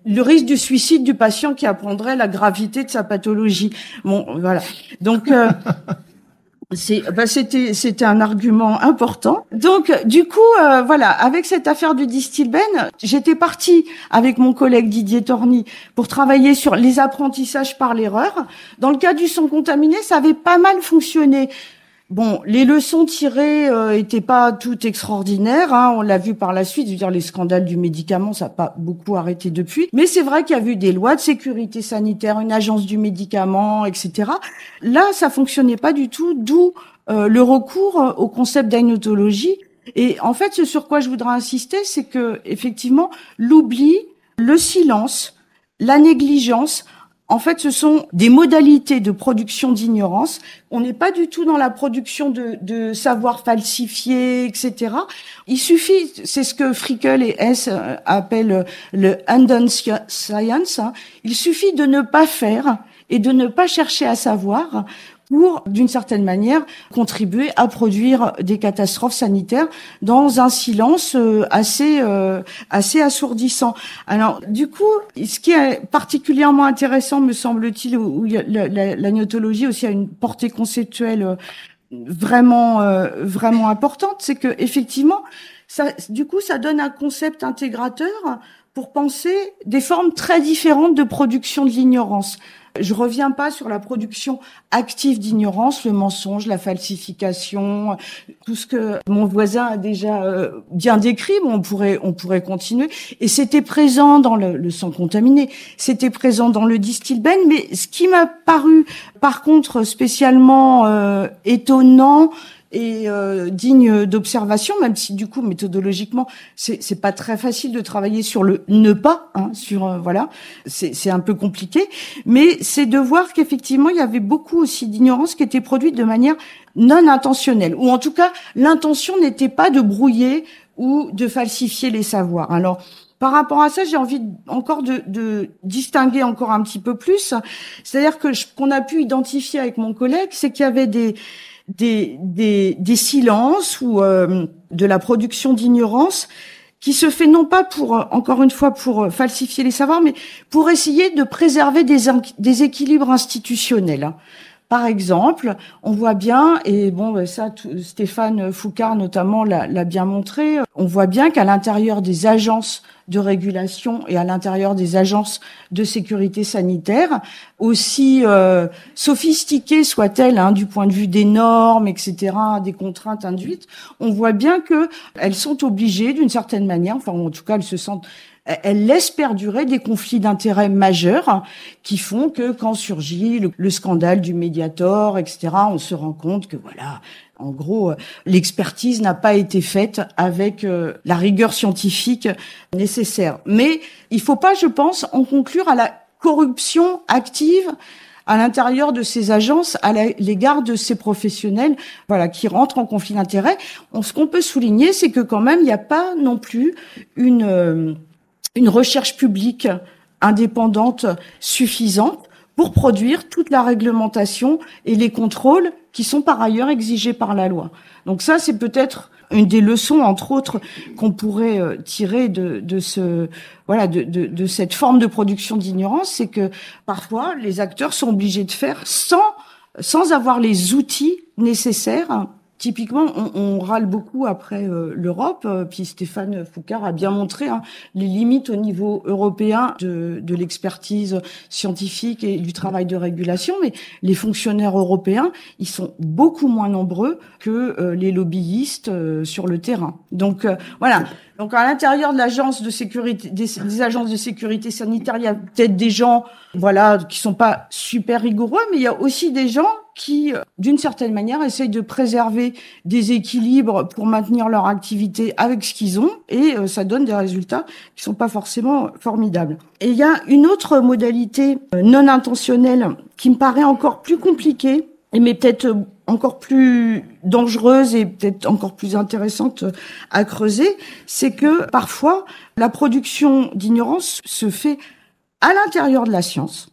le risque du suicide du patient qui apprendrait la gravité de sa pathologie. Bon, voilà. Donc c'était un argument important. Donc du coup avec cette affaire du Distilbène, j'étais partie avec mon collègue Didier Torny pour travailler sur les apprentissages par l'erreur. Dans le cas du sang contaminé, ça avait pas mal fonctionné. Bon, les leçons tirées étaient pas toutes extraordinaires, hein, on l'a vu par la suite, je veux dire les scandales du médicament, ça n'a pas beaucoup arrêté depuis, mais c'est vrai qu'il y a eu des lois de sécurité sanitaire, une agence du médicament, etc. Là, ça fonctionnait pas du tout, d'où le recours au concept d'agnotologie. Et en fait, ce sur quoi je voudrais insister, c'est que effectivement, l'oubli, le silence, la négligence, en fait, ce sont des modalités de production d'ignorance. On n'est pas du tout dans la production de savoir falsifié, etc. Il suffit, c'est ce que Frickel et Hess appellent le undone science, hein. Il suffit de ne pas faire et de ne pas chercher à savoir pour, d'une certaine manière, contribuer à produire des catastrophes sanitaires dans un silence assez assourdissant. Alors, du coup, ce qui est particulièrement intéressant, me semble-t-il, où l'agnotologie aussi a une portée conceptuelle vraiment importante, c'est que effectivement, ça donne un concept intégrateur pour penser des formes très différentes de production de l'ignorance. Je reviens pas sur la production active d'ignorance, le mensonge, la falsification, tout ce que mon voisin a déjà bien décrit, mais on pourrait continuer. Et c'était présent dans le sang contaminé, c'était présent dans le Distilbène, mais ce qui m'a paru par contre spécialement étonnant et digne d'observation, même si du coup méthodologiquement c'est pas très facile de travailler sur le ne pas, hein, sur voilà, c'est un peu compliqué, mais c'est de voir qu'effectivement il y avait beaucoup aussi d'ignorance qui était produite de manière non intentionnelle, ou en tout cas l'intention n'était pas de brouiller ou de falsifier les savoirs. Alors par rapport à ça, j'ai envie encore de distinguer encore un petit peu plus. C'est-à-dire que qu'on a pu identifier avec mon collègue, c'est qu'il y avait des silences ou de la production d'ignorance qui se fait non pas pour, encore une fois, pour falsifier les savoirs, mais pour essayer de préserver des équilibres institutionnels. Par exemple, on voit bien, et bon, ça, Stéphane Foucart notamment l'a bien montré, on voit bien qu'à l'intérieur des agences de régulation et à l'intérieur des agences de sécurité sanitaire, aussi sophistiquées soient-elles, hein, du point de vue des normes, etc., des contraintes induites, on voit bien que elles sont obligées d'une certaine manière, enfin en tout cas elles se sentent, elle laisse perdurer des conflits d'intérêts majeurs qui font que quand surgit le scandale du Mediator, etc., on se rend compte que voilà, en gros, l'expertise n'a pas été faite avec la rigueur scientifique nécessaire. Mais il faut pas, je pense, en conclure à la corruption active à l'intérieur de ces agences, à l'égard de ces professionnels, voilà, qui rentrent en conflit d'intérêts. Ce qu'on peut souligner, c'est que quand même, il n'y a pas non plus une recherche publique indépendante suffisante pour produire toute la réglementation et les contrôles qui sont par ailleurs exigés par la loi. Donc ça, c'est peut-être une des leçons, entre autres, qu'on pourrait tirer de cette forme de production d'ignorance, c'est que parfois les acteurs sont obligés de faire sans avoir les outils nécessaires. Typiquement, on râle beaucoup après l'Europe, puis Stéphane Foucart a bien montré, hein, les limites au niveau européen de l'expertise scientifique et du travail de régulation, mais les fonctionnaires européens, ils sont beaucoup moins nombreux que les lobbyistes sur le terrain. Donc voilà. Donc à l'intérieur de l'agence de sécurité, des agences de sécurité sanitaire, il y a peut-être des gens, voilà, qui sont pas super rigoureux, mais il y a aussi des gens qui, d'une certaine manière, essayent de préserver des équilibres pour maintenir leur activité avec ce qu'ils ont, et ça donne des résultats qui sont pas forcément formidables. Et il y a une autre modalité non intentionnelle qui me paraît encore plus compliquée, mais peut-être encore plus dangereuse et peut-être encore plus intéressante à creuser, c'est que parfois la production d'ignorance se fait à l'intérieur de la science,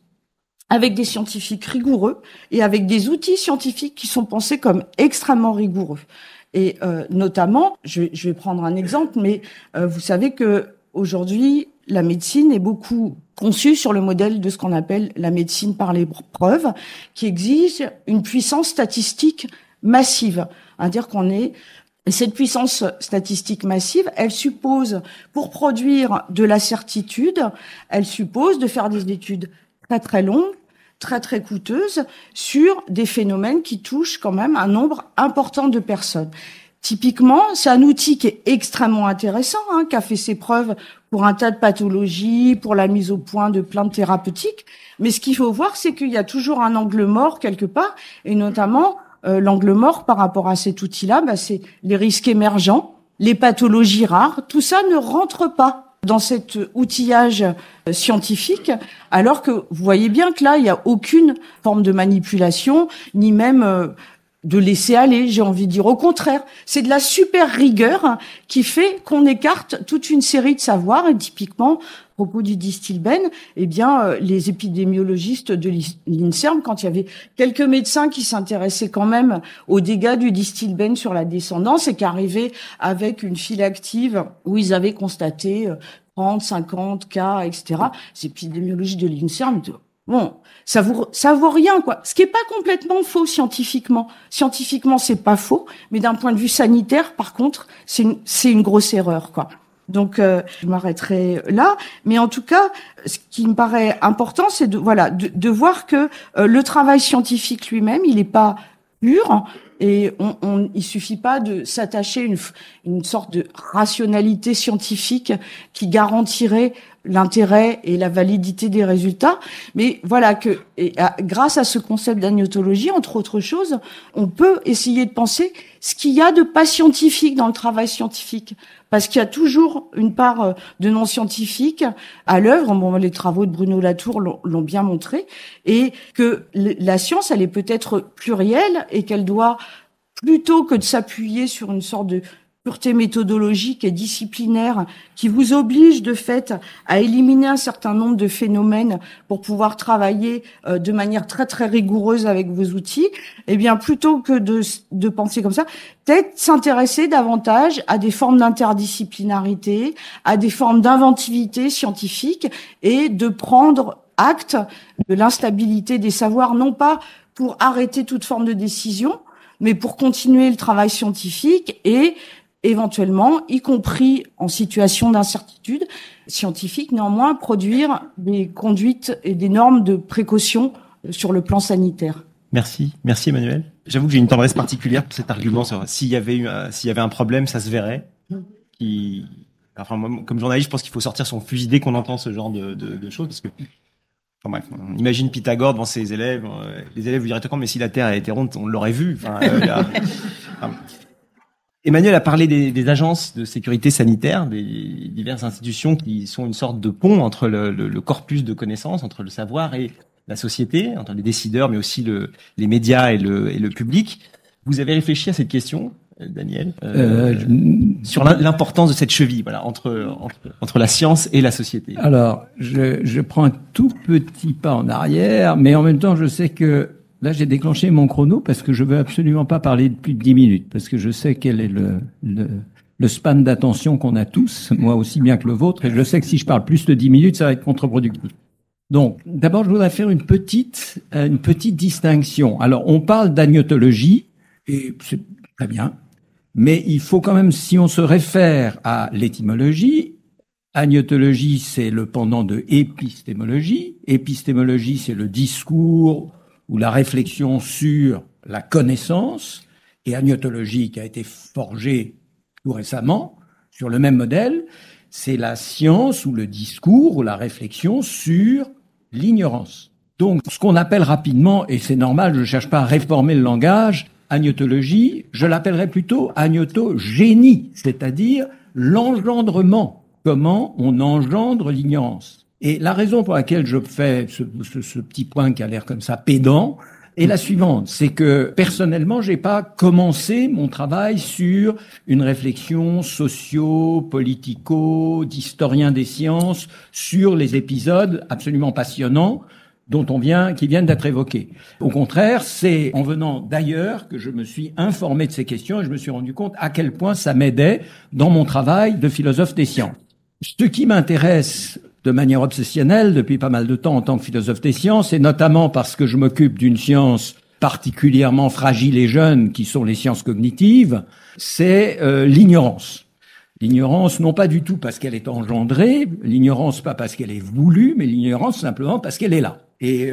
avec des scientifiques rigoureux et avec des outils scientifiques qui sont pensés comme extrêmement rigoureux. Et notamment, je vais prendre un exemple, mais vous savez que aujourd'hui, la médecine est beaucoup conçue sur le modèle de ce qu'on appelle la médecine par les preuves, qui exige une puissance statistique massive. C'est-à-dire qu'on est... Cette puissance statistique massive, elle suppose, pour produire de la certitude, elle suppose de faire des études très très longue, très très coûteuse, sur des phénomènes qui touchent quand même un nombre important de personnes. Typiquement, c'est un outil qui est extrêmement intéressant, hein, qui a fait ses preuves pour un tas de pathologies, pour la mise au point de plantes thérapeutiques. Mais ce qu'il faut voir, c'est qu'il y a toujours un angle mort quelque part, et notamment l'angle mort par rapport à cet outil-là, bah, c'est les risques émergents, les pathologies rares. Tout ça ne rentre pas dans cet outillage scientifique, alors que vous voyez bien que là, il n'y a aucune forme de manipulation, ni même de laisser aller, j'ai envie de dire. Au contraire, c'est de la super rigueur qui fait qu'on écarte toute une série de savoirs, et typiquement, à propos du Distilbène, eh bien, les épidémiologistes de l'INSERM, quand il y avait quelques médecins qui s'intéressaient quand même aux dégâts du Distilbène sur la descendance et qui arrivaient avec une file active où ils avaient constaté 30, 50 cas, etc., les épidémiologistes de l'INSERM, bon, ça vaut rien, quoi. Ce qui est pas complètement faux scientifiquement. Scientifiquement, c'est pas faux, mais d'un point de vue sanitaire, par contre, c'est une grosse erreur, quoi. Donc, je m'arrêterai là. Mais en tout cas, ce qui me paraît important, c'est de voir que le travail scientifique lui-même, il est pas pur. Et il suffit pas de s'attacher une sorte de rationalité scientifique qui garantirait l'intérêt et la validité des résultats. Mais voilà que, grâce à ce concept d'agnotologie, entre autres choses, on peut essayer de penser ce qu'il y a de pas scientifique dans le travail scientifique. Parce qu'il y a toujours une part de non-scientifique à l'œuvre. Bon, les travaux de Bruno Latour l'ont bien montré. Et que la science, elle est peut-être plurielle et qu'elle doit, plutôt que de s'appuyer sur une sorte de pureté méthodologique et disciplinaire qui vous oblige de fait à éliminer un certain nombre de phénomènes pour pouvoir travailler de manière très très rigoureuse avec vos outils, eh bien plutôt que de penser comme ça, peut-être s'intéresser davantage à des formes d'interdisciplinarité, à des formes d'inventivité scientifique et de prendre acte de l'instabilité des savoirs, non pas pour arrêter toute forme de décision, mais pour continuer le travail scientifique et éventuellement, y compris en situation d'incertitude scientifique, néanmoins, produire des conduites et des normes de précaution sur le plan sanitaire. Merci. Merci, Emmanuelle. J'avoue que j'ai une tendresse particulière pour cet argument. S'il y avait un problème, ça se verrait. Enfin, moi, comme journaliste, je pense qu'il faut sortir son fusil dès qu'on entend ce genre de choses, parce que enfin, bref, on imagine Pythagore devant ses élèves. Les élèves lui diraient quand, mais si la Terre a été ronde, on l'aurait vu. Enfin, Emmanuelle a parlé des agences de sécurité sanitaire, des diverses institutions qui sont une sorte de pont entre le corpus de connaissances, entre le savoir et la société, entre les décideurs, mais aussi les médias et le public. Vous avez réfléchi à cette question, Daniel, sur l'importance de cette cheville, voilà, entre la science et la société. Alors, je prends un tout petit pas en arrière, mais en même temps, je sais que là, j'ai déclenché mon chrono parce que je veux absolument pas parler de plus de 10 minutes, parce que je sais quel est le span d'attention qu'on a tous, moi aussi bien que le vôtre, et je sais que si je parle plus de 10 minutes, ça va être contre-productif. Donc, d'abord, je voudrais faire une petite distinction. Alors, on parle d'agnotologie, et c'est très bien, mais il faut quand même, si on se réfère à l'étymologie, agnotologie, c'est le pendant de épistémologie. Épistémologie, c'est le discours ou la réflexion sur la connaissance, et agnotologie qui a été forgée tout récemment sur le même modèle, c'est la science ou le discours ou la réflexion sur l'ignorance. Donc ce qu'on appelle rapidement, et c'est normal, je ne cherche pas à réformer le langage, agnotologie, je l'appellerais plutôt agnotogénie, c'est-à-dire l'engendrement, comment on engendre l'ignorance. Et la raison pour laquelle je fais ce petit point qui a l'air comme ça pédant est la suivante, c'est que personnellement, j'ai pas commencé mon travail sur une réflexion socio-politico, d'historien des sciences sur les épisodes absolument passionnants qui viennent d'être évoqués. Au contraire, c'est en venant d'ailleurs que je me suis informé de ces questions et je me suis rendu compte à quel point ça m'aidait dans mon travail de philosophe des sciences. Ce qui m'intéresse de manière obsessionnelle depuis pas mal de temps en tant que philosophe des sciences, et notamment parce que je m'occupe d'une science particulièrement fragile et jeune, qui sont les sciences cognitives, c'est l'ignorance. L'ignorance, non pas du tout parce qu'elle est engendrée, l'ignorance pas parce qu'elle est voulue, mais l'ignorance simplement parce qu'elle est là. Et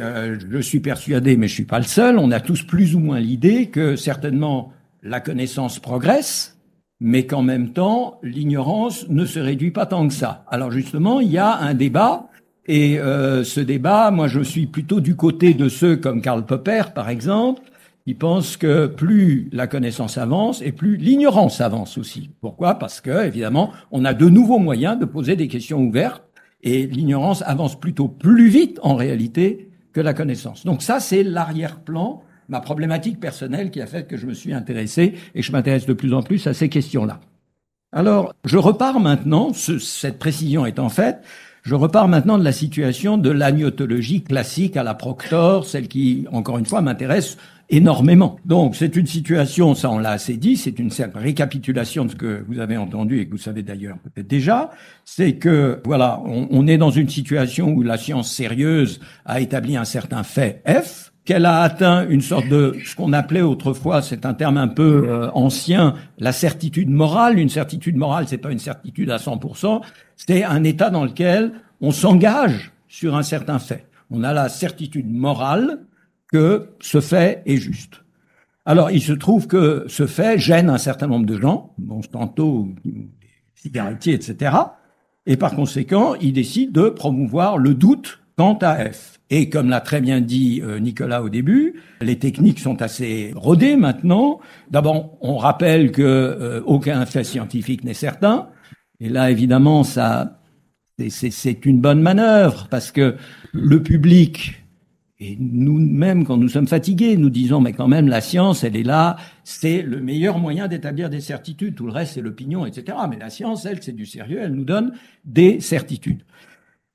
je suis persuadé, mais je suis pas le seul, on a tous plus ou moins l'idée que certainement la connaissance progresse, mais qu'en même temps, l'ignorance ne se réduit pas tant que ça. Alors justement, il y a un débat, et ce débat, moi je suis plutôt du côté de ceux comme Karl Popper, par exemple, qui pensent que plus la connaissance avance, et plus l'ignorance avance aussi. Pourquoi ? Parce que, évidemment, on a de nouveaux moyens de poser des questions ouvertes, et l'ignorance avance plutôt plus vite, en réalité, que la connaissance. Donc ça, c'est l'arrière-plan, ma problématique personnelle qui a fait que je me suis intéressé et je m'intéresse de plus en plus à ces questions-là. Alors, je repars maintenant, cette précision étant faite, je repars maintenant de la situation de l'agnotologie classique à la Proctor, celle qui, encore une fois, m'intéresse énormément. Donc, c'est une situation, ça on l'a assez dit, c'est une simple récapitulation de ce que vous avez entendu et que vous savez d'ailleurs peut-être déjà, c'est que, voilà, on est dans une situation où la science sérieuse a établi un certain fait F, qu'elle a atteint une sorte de ce qu'on appelait autrefois, c'est un terme un peu ancien, la certitude morale. Une certitude morale, c'est pas une certitude à 100%, c'est un état dans lequel on s'engage sur un certain fait. On a la certitude morale que ce fait est juste. Alors, il se trouve que ce fait gêne un certain nombre de gens, Monsanto, cigarettiers, etc., Et par conséquent, il décide de promouvoir le doute quant à F. Et comme l'a très bien dit Nicolas au début, les techniques sont assez rodées maintenant. D'abord, on rappelle que aucun fait scientifique n'est certain. Et là, évidemment, ça, c'est une bonne manœuvre parce que le public et nous-mêmes, quand nous sommes fatigués, nous disons mais quand même la science, elle est là, c'est le meilleur moyen d'établir des certitudes. Tout le reste, c'est l'opinion, etc. Mais la science, elle, c'est du sérieux. Elle nous donne des certitudes.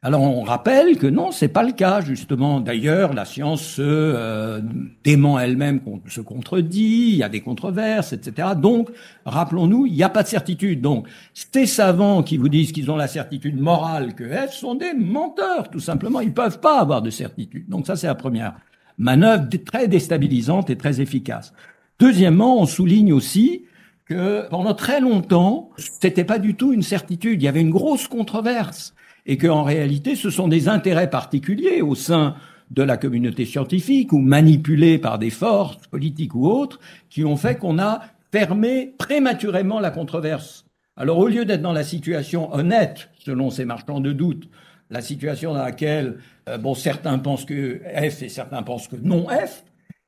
Alors on rappelle que non, c'est pas le cas justement. D'ailleurs, la science se dément elle-même, se contredit, il y a des controverses, etc. Donc, rappelons-nous, il n'y a pas de certitude. Donc, ces savants qui vous disent qu'ils ont la certitude morale que F sont des menteurs, tout simplement. Ils peuvent pas avoir de certitude. Donc ça, c'est la première manœuvre très déstabilisante et très efficace. Deuxièmement, on souligne aussi que pendant très longtemps, c'était pas du tout une certitude. Il y avait une grosse controverse. Et qu'en réalité, ce sont des intérêts particuliers au sein de la communauté scientifique ou manipulés par des forces politiques ou autres qui ont fait qu'on a fermé prématurément la controverse. Alors au lieu d'être dans la situation honnête, selon ces marchands de doute, la situation dans laquelle certains pensent que F et certains pensent que non F,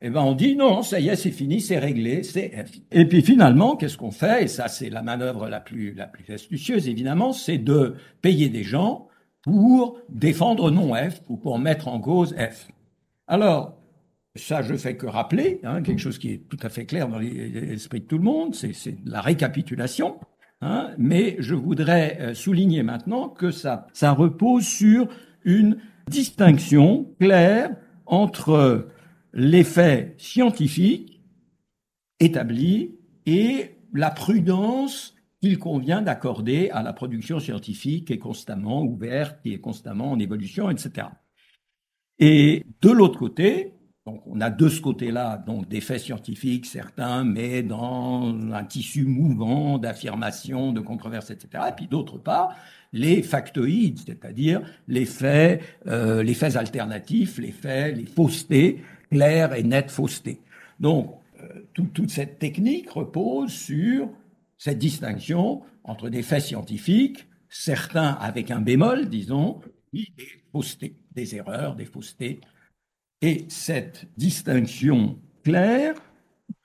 eh ben on dit non, ça y est, c'est fini, c'est réglé, c'est F. Et puis finalement, qu'est-ce qu'on fait? Et ça, c'est la manœuvre la plus astucieuse, évidemment, c'est de payer des gens pour défendre non F ou pour mettre en cause F. Alors, ça, je fais que rappeler, quelque chose qui est tout à fait clair dans l'esprit de tout le monde, c'est la récapitulation. Mais je voudrais souligner maintenant que ça repose sur une distinction claire entre les faits scientifiques établis et la prudence qu'il convient d'accorder à la production scientifique qui est constamment ouverte, qui est constamment en évolution, etc. Et de l'autre côté, donc on a de ce côté-là donc des faits scientifiques, certains, mais dans un tissu mouvant d'affirmations, de controverses, etc. Et puis d'autre part, les factoïdes, c'est-à-dire les faits alternatifs, les faussetés, claire et nette fausseté. Donc, toute cette technique repose sur cette distinction entre des faits scientifiques, certains avec un bémol, disons, et des faussetés, des erreurs, des faussetés. Et cette distinction claire,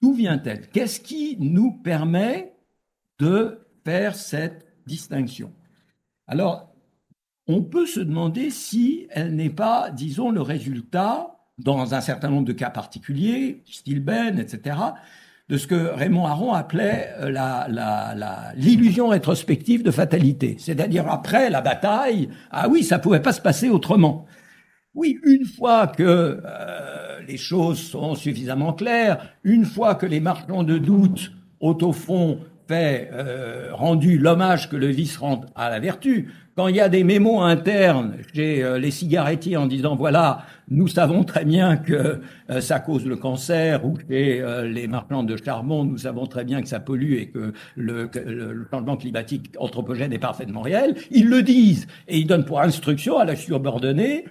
d'où vient-elle? Qu'est-ce qui nous permet de faire cette distinction? Alors, on peut se demander si elle n'est pas, disons, le résultat dans un certain nombre de cas particuliers, Distilbène, etc., de ce que Raymond Aron appelait l'illusion rétrospective de fatalité. C'est-à-dire, après la bataille, ah oui, ça pouvait pas se passer autrement. Oui, une fois que les choses sont suffisamment claires, une fois que les marchands de doute, autofont, rendu l'hommage que le vice rend à la vertu. Quand il y a des mémos internes chez les cigarettiers en disant voilà, nous savons très bien que ça cause le cancer, ou chez les marchands de charbon, nous savons très bien que ça pollue et que le changement climatique anthropogène est parfaitement réel, ils le disent et ils donnent pour instruction à la subordonnée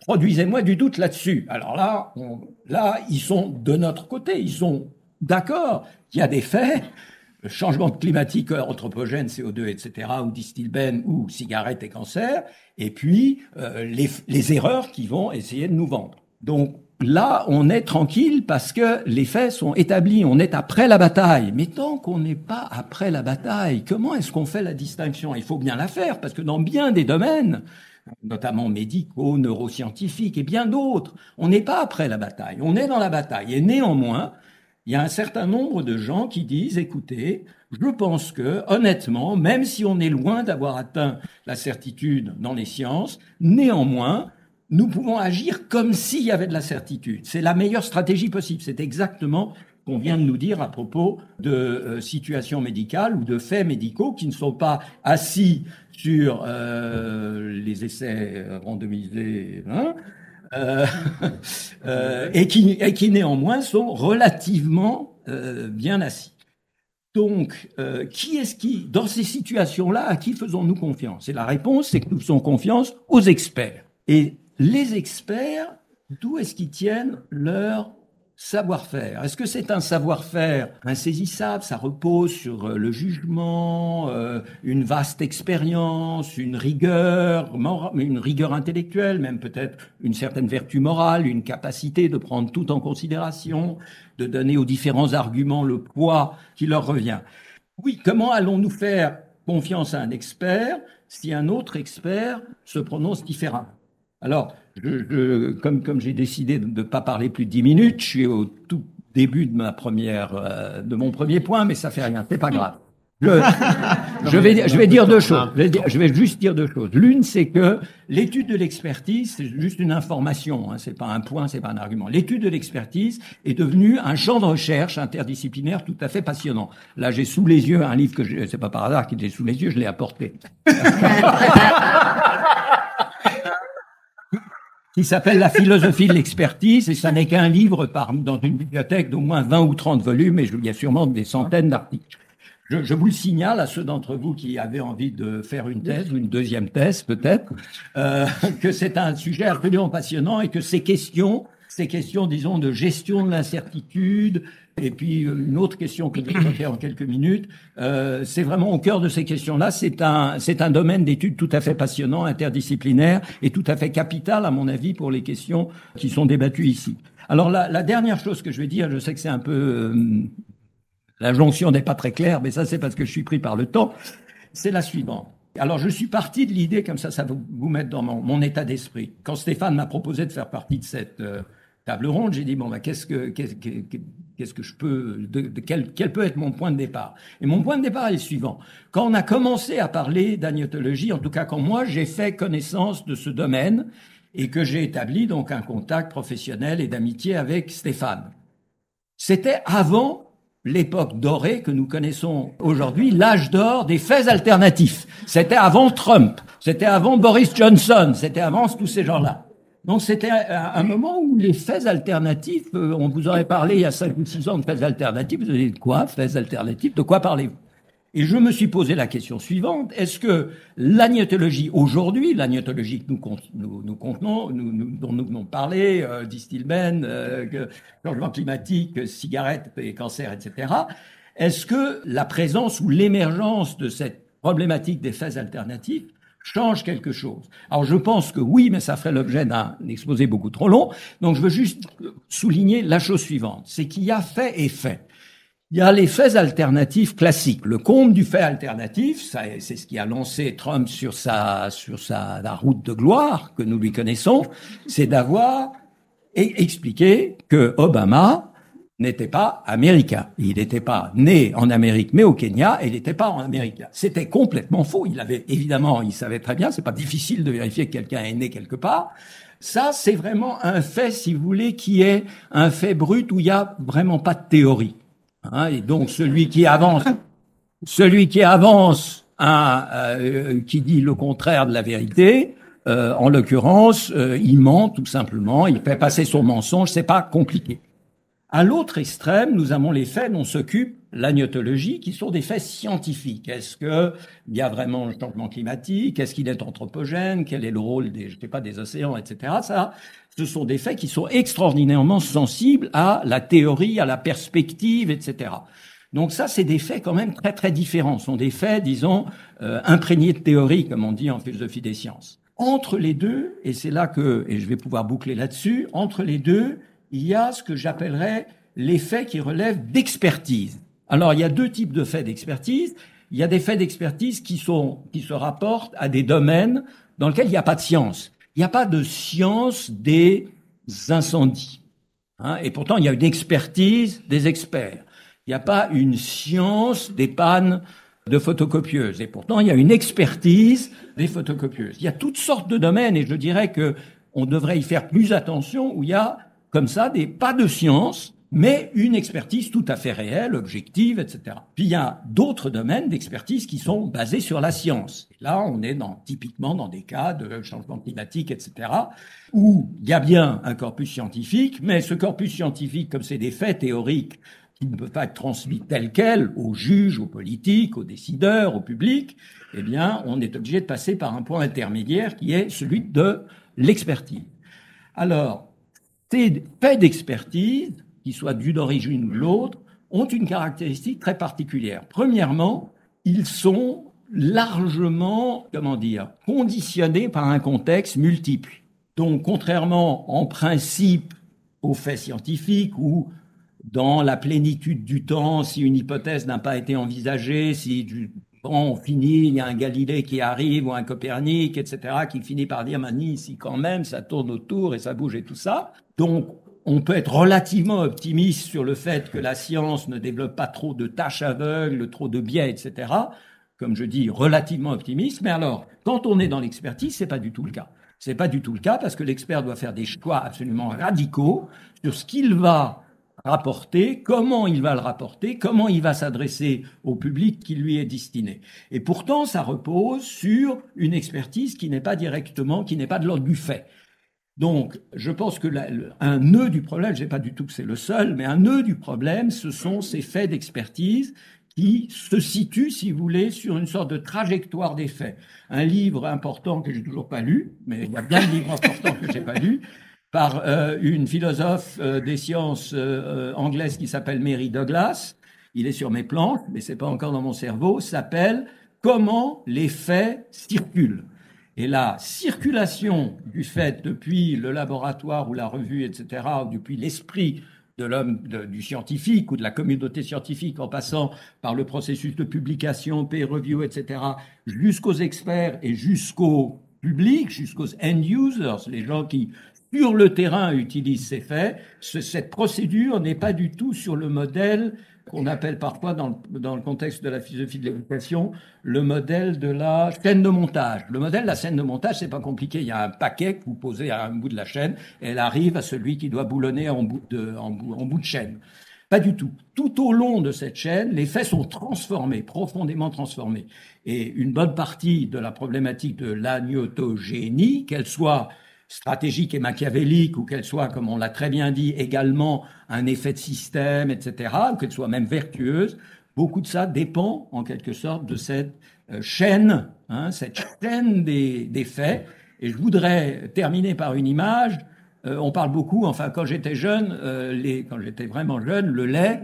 produisez-moi du doute là-dessus. Alors là, ils sont de notre côté, ils sont d'accord, il y a des faits. Le changement climatique anthropogène, CO2, etc., ou distilbène, ou cigarettes et cancer, et puis les erreurs qui vont essayer de nous vendre. Donc là, on est tranquille parce que les faits sont établis, on est après la bataille. Mais tant qu'on n'est pas après la bataille, comment est-ce qu'on fait la distinction? Il faut bien la faire, parce que dans bien des domaines, notamment médicaux, neuroscientifiques et bien d'autres, on n'est pas après la bataille, on est dans la bataille. Et néanmoins, il y a un certain nombre de gens qui disent, écoutez, je pense que, honnêtement, même si on est loin d'avoir atteint la certitude dans les sciences, néanmoins, nous pouvons agir comme s'il y avait de la certitude. C'est la meilleure stratégie possible. C'est exactement ce qu'on vient de nous dire à propos de situations médicales ou de faits médicaux qui ne sont pas assis sur les essais randomisés, et qui néanmoins sont relativement bien assis. Donc, qui est-ce qui, dans ces situations-là, à qui faisons-nous confiance? Et la réponse, c'est que nous faisons confiance aux experts. Et les experts, d'où est-ce qu'ils tiennent leur savoir-faire. Est-ce que c'est un savoir-faire insaisissable? Ça repose sur le jugement, une vaste expérience, une rigueur intellectuelle, même peut-être une certaine vertu morale, une capacité de prendre tout en considération, de donner aux différents arguments le poids qui leur revient. Oui, comment allons-nous faire confiance à un expert si un autre expert se prononce différemment? Alors, comme j'ai décidé de ne pas parler plus de 10 minutes, je suis au tout début de mon premier point, mais ça fait rien, c'est pas grave. Je vais juste dire deux choses. L'une, c'est que l'étude de l'expertise, c'est juste une information, hein, c'est pas un point, c'est pas un argument. L'étude de l'expertise est devenue un champ de recherche interdisciplinaire tout à fait passionnant. Là, j'ai sous les yeux un livre c'est pas par hasard qu'il est sous les yeux, je l'ai apporté. Il s'appelle « La philosophie de l'expertise » et ça n'est qu'un livre dans une bibliothèque d'au moins 20 ou 30 volumes et il y a sûrement des centaines d'articles. Je vous le signale à ceux d'entre vous qui avaient envie de faire une thèse ou une deuxième thèse peut-être, que c'est un sujet absolument passionnant et que ces questions disons de gestion de l'incertitude et puis une autre question que je vais traiter en quelques minutes, c'est vraiment au cœur de ces questions-là. C'est un domaine d'étude tout à fait passionnant, interdisciplinaire et tout à fait capital à mon avis pour les questions qui sont débattues ici. Alors la dernière chose que je vais dire, je sais que c'est un peu la jonction n'est pas très claire, mais ça c'est parce que je suis pris par le temps, c'est la suivante. Alors, je suis parti de l'idée, comme ça va vous mettre dans mon état d'esprit. Quand Stéphane m'a proposé de faire partie de cette table ronde, j'ai dit, bon, bah, qu'est-ce que je peux, quel peut être mon point de départ? Et mon point de départ est le suivant. Quand on a commencé à parler d'agnotologie, en tout cas quand moi, j'ai fait connaissance de ce domaine et que j'ai établi donc un contact professionnel et d'amitié avec Stéphane. C'était avant l'époque dorée que nous connaissons aujourd'hui, l'âge d'or des faits alternatifs. C'était avant Trump, c'était avant Boris Johnson, c'était avant tous ces gens-là. Donc c'était un moment où les faits alternatifs, on vous aurait parlé il y a 5 ou 6 ans de faits alternatifs, vous avez dit quoi, faits alternatifs, de quoi parlez-vous? Et je me suis posé la question suivante, est-ce que l'agnotologie aujourd'hui, l'agnotologie que nous contenons, dont nous venons de parler, Distilbène, changement climatique, cigarettes et cancer, etc., est-ce que la présence ou l'émergence de cette problématique des faits alternatifs change quelque chose? Alors je pense que oui, mais ça ferait l'objet d'un exposé beaucoup trop long, donc je veux juste souligner la chose suivante, c'est qu'il y a fait et fait. Il y a les faits alternatifs classiques. Le comble du fait alternatif, c'est ce qui a lancé Trump sur la route de gloire que nous lui connaissons, c'est d'avoir expliqué que Obama n'était pas américain. Il n'était pas né en Amérique, mais au Kenya, et il n'était pas en Amérique. C'était complètement faux. Il savait très bien, c'est pas difficile de vérifier que quelqu'un est né quelque part. Ça, c'est vraiment un fait, si vous voulez, qui est un fait brut où il y a vraiment pas de théorie. Hein, et donc celui qui avance, qui dit le contraire de la vérité, en l'occurrence, il ment tout simplement, il fait passer son mensonge, c'est pas compliqué. À l'autre extrême, nous avons les faits dont s'occupe l'agnotologie, qui sont des faits scientifiques. Est-ce que il y a vraiment le changement climatique? Est-ce qu'il est anthropogène? Quel est le rôle des océans, etc. Ça, ce sont des faits qui sont extraordinairement sensibles à la théorie, à la perspective, etc. Donc ça, c'est des faits quand même très très différents. Ce sont des faits, disons, imprégnés de théorie, comme on dit en philosophie des sciences. Entre les deux, et c'est là que, et je vais pouvoir boucler là-dessus, entre les deux, il y a ce que j'appellerais les faits qui relèvent d'expertise. Alors, il y a deux types de faits d'expertise. Il y a des faits d'expertise qui se rapportent à des domaines dans lesquels il n'y a pas de science. Il n'y a pas de science des incendies. Hein, et pourtant, il y a une expertise des experts. Il n'y a pas une science des pannes de photocopieuses. Et pourtant, il y a une expertise des photocopieuses. Il y a toutes sortes de domaines, et je dirais que on devrait y faire plus attention, où il y a, comme ça, pas de science, mais une expertise tout à fait réelle, objective, etc. Puis il y a d'autres domaines d'expertise qui sont basés sur la science. Là, on est typiquement dans des cas de changement climatique, etc., où il y a bien un corpus scientifique, mais ce corpus scientifique, comme c'est des faits théoriques qui ne peuvent pas être transmis tels quels aux juges, aux politiques, aux décideurs, au public, eh bien, on est obligé de passer par un point intermédiaire qui est celui de l'expertise. Alors, ces faits d'expertise qui soient dus d'origine ou de l'autre, ont une caractéristique très particulière. Premièrement, ils sont largement, conditionnés par un contexte multiple. Donc, contrairement en principe aux faits scientifiques où, dans la plénitude du temps, si une hypothèse n'a pas été envisagée, on finit, il y a un Galilée qui arrive ou un Copernic, etc., qui finit par dire, manie, ici quand même, ça tourne autour et ça bouge et tout ça. Donc, on peut être relativement optimiste sur le fait que la science ne développe pas trop de tâches aveugles, trop de biais, etc., comme je dis, relativement optimiste. Mais alors, quand on est dans l'expertise, c'est pas du tout le cas. C'est pas du tout le cas parce que l'expert doit faire des choix absolument radicaux sur ce qu'il va rapporter, comment il va le rapporter, comment il va s'adresser au public qui lui est destiné. Et pourtant, ça repose sur une expertise qui n'est pas directement, qui n'est pas de l'ordre du fait. Donc, je pense que un nœud du problème, je ne sais pas du tout que c'est le seul, mais un nœud du problème, ce sont ces faits d'expertise qui se situe, si vous voulez, sur une sorte de trajectoire des faits. Un livre important que j'ai toujours pas lu, mais il y a bien de livres importants que j'ai pas lu, par une philosophe des sciences anglaise qui s'appelle Mary Douglas. Il est sur mes planches, mais c'est pas encore dans mon cerveau. S'appelle Comment les faits circulent. Et la circulation du fait depuis le laboratoire ou la revue, etc., ou depuis l'esprit de l'homme, du scientifique ou de la communauté scientifique, en passant par le processus de publication, peer review, etc., jusqu'aux experts et jusqu'au public, jusqu'aux end users, les gens qui, sur le terrain, utilisent ces faits. Cette procédure n'est pas du tout sur le modèle qu'on appelle parfois, dans le contexte de la philosophie de l'éducation, le modèle de la chaîne de montage. Le modèle de la chaîne de montage, c'est pas compliqué. Il y a un paquet que vous posez à un bout de la chaîne, et elle arrive à celui qui doit boulonner en bout de chaîne. Pas du tout. Tout au long de cette chaîne, les faits sont transformés, profondément transformés. Et une bonne partie de la problématique de l'agnotogénie, qu'elle soit stratégique et machiavélique, ou qu'elle soit, comme on l'a très bien dit, également un effet de système, etc., ou qu'elle soit même vertueuse, beaucoup de ça dépend, en quelque sorte, de cette chaîne, cette chaîne des faits. Et je voudrais terminer par une image. On parle beaucoup, quand j'étais jeune, quand j'étais vraiment jeune, le lait,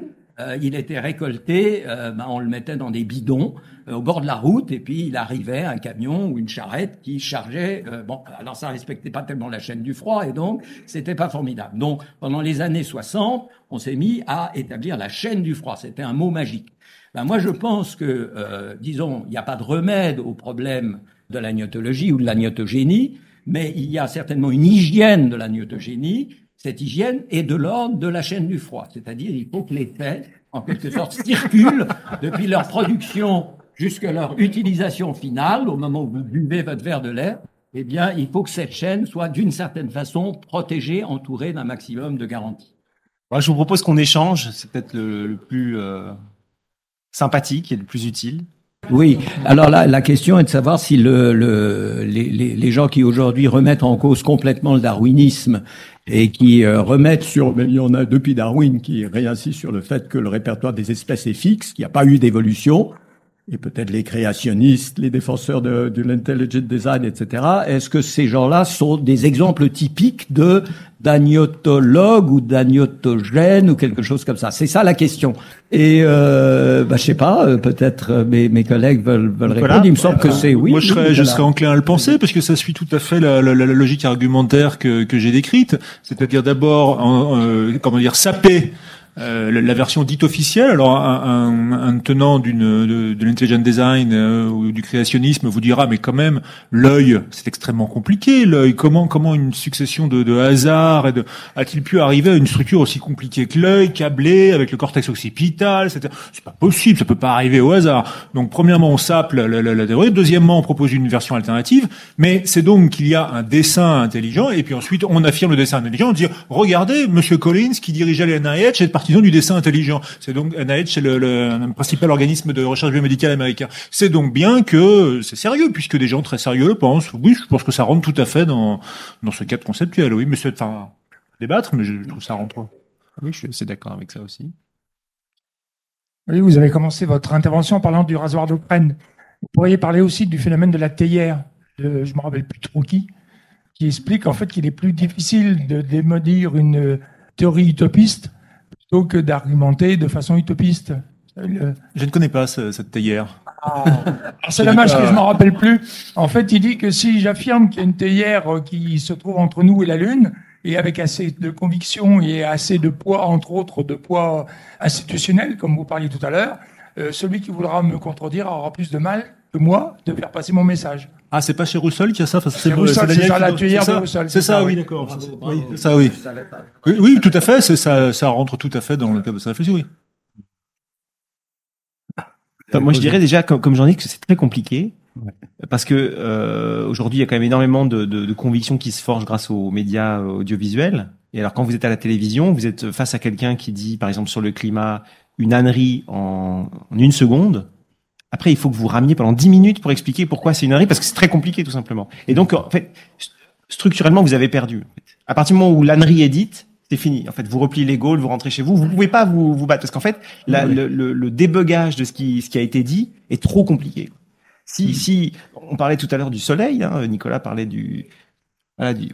il était récolté, on le mettait dans des bidons au bord de la route, et puis il arrivait un camion ou une charrette qui chargeait. Alors ça respectait pas tellement la chaîne du froid, et donc c'était pas formidable. Donc pendant les années 60, on s'est mis à établir la chaîne du froid. C'était un mot magique. Moi je pense que, il n'y a pas de remède au problème de l'agnotologie ou de l'agnotogénie, mais il y a certainement une hygiène de l'agnotogénie. Cette hygiène est de l'ordre de la chaîne du froid, c'est-à-dire il faut que les faits, en quelque sorte, circulent depuis leur production jusqu'à leur utilisation finale, au moment où vous buvez votre verre de lait. Eh bien, il faut que cette chaîne soit d'une certaine façon protégée, entourée d'un maximum de garanties. Voilà, je vous propose qu'on échange, c'est peut-être le plus sympathique et le plus utile. Oui, alors la question est de savoir si les gens qui aujourd'hui remettent en cause complètement le darwinisme et qui remettent sur... Il y en a depuis Darwin qui réinsistent sur le fait que le répertoire des espèces est fixe, qu'il n'y a pas eu d'évolution, et peut-être les créationnistes, les défenseurs de l'intelligent design, etc. Est-ce que ces gens-là sont des exemples typiques d'agnotologues ou d'agnotogènes ou quelque chose comme ça? C'est ça la question. Et je sais pas, peut-être mes collègues veulent répondre. Il me semble que c'est oui. Moi, je serais enclin à le penser parce que ça suit tout à fait la logique argumentaire que j'ai décrite, c'est-à-dire d'abord, saper la version dite officielle. Alors un tenant de l'intelligent design ou du créationnisme vous dira, mais quand même, l'œil, c'est extrêmement compliqué. L'œil, comment une succession de hasards a-t-il pu arriver à une structure aussi compliquée que l'œil, câblé avec le cortex occipital, etc. C'est pas possible, ça peut pas arriver au hasard. Donc premièrement, on sape la théorie. Deuxièmement, on propose une version alternative. Mais c'est donc qu'il y a un dessin intelligent, et puis ensuite on affirme le dessin intelligent. On dit, regardez, Monsieur Collins qui dirigeait les NIH est parti du dessin intelligent. C'est donc NIH, c'est le principal organisme de recherche biomédicale américain. C'est donc bien que c'est sérieux, puisque des gens très sérieux le pensent. Oui, je pense que ça rentre tout à fait dans ce cadre conceptuel. Oui, mais c'est débattre, mais je trouve ça rentre. Oui, je suis assez d'accord avec ça aussi. Oui, vous avez commencé votre intervention en parlant du rasoir de crâne. Vous pourriez parler aussi du phénomène de la théière, je ne me rappelle plus trop qui explique en fait qu'il est plus difficile de démolir une théorie utopiste plutôt que d'argumenter de façon utopiste. Je ne connais pas cette théière. C'est dommage que je ne m'en rappelle plus. En fait, il dit que si j'affirme qu'il y a une théière qui se trouve entre nous et la Lune, et avec assez de conviction et assez de poids, entre autres de poids institutionnel, comme vous parliez tout à l'heure, celui qui voudra me contredire aura plus de mal que moi de faire passer mon message. Ah, c'est pas chez Roussel qu'il y a ça, c'est Roussel, c'est ça, la tuyère de Roussel. C'est ça, oui, d'accord. Oui, oui, tout à fait, ça rentre tout à fait dans le cadre de sa réflexion, oui. Moi, je dirais déjà, comme j'en dis, que c'est très compliqué. Ouais. Parce que aujourd'hui, il y a quand même énormément de convictions qui se forgent grâce aux médias audiovisuels. Et alors, quand vous êtes à la télévision, vous êtes face à quelqu'un qui dit, par exemple, sur le climat, une ânerie en une seconde. Après, il faut que vous rameniez pendant 10 minutes pour expliquer pourquoi c'est une ânerie, parce que c'est très compliqué, tout simplement. Et donc, en fait, structurellement, vous avez perdu. À partir du moment où l'ânerie est dite, c'est fini. En fait, vous repliez les Gaules, vous rentrez chez vous. Vous pouvez pas vous battre parce qu'en fait, le débugage de ce qui a été dit est trop compliqué. Si on parlait tout à l'heure du soleil, hein, Nicolas parlait du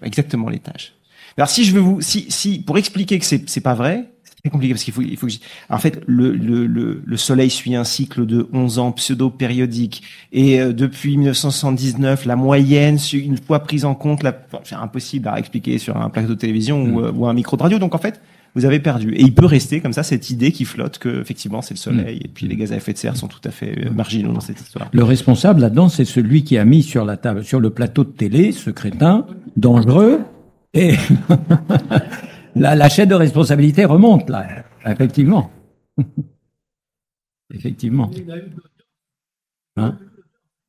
exactement les tâches. Alors si je veux pour expliquer que c'est pas vrai, c'est très compliqué parce qu'il faut que en fait le soleil suit un cycle de 11 ans pseudo-périodique et depuis 1979 la moyenne une fois prise en compte c'est impossible à expliquer sur un plateau de télévision ou un micro de radio. Donc en fait, vous avez perdu. Et il peut rester comme ça cette idée qui flotte que effectivement c'est le soleil et puis les gaz à effet de serre sont tout à fait marginaux dans cette histoire. Le responsable là-dedans, c'est celui qui a mis sur la table, sur le plateau de télé, ce crétin dangereux et la chaîne de responsabilité remonte là, effectivement. Effectivement. Hein?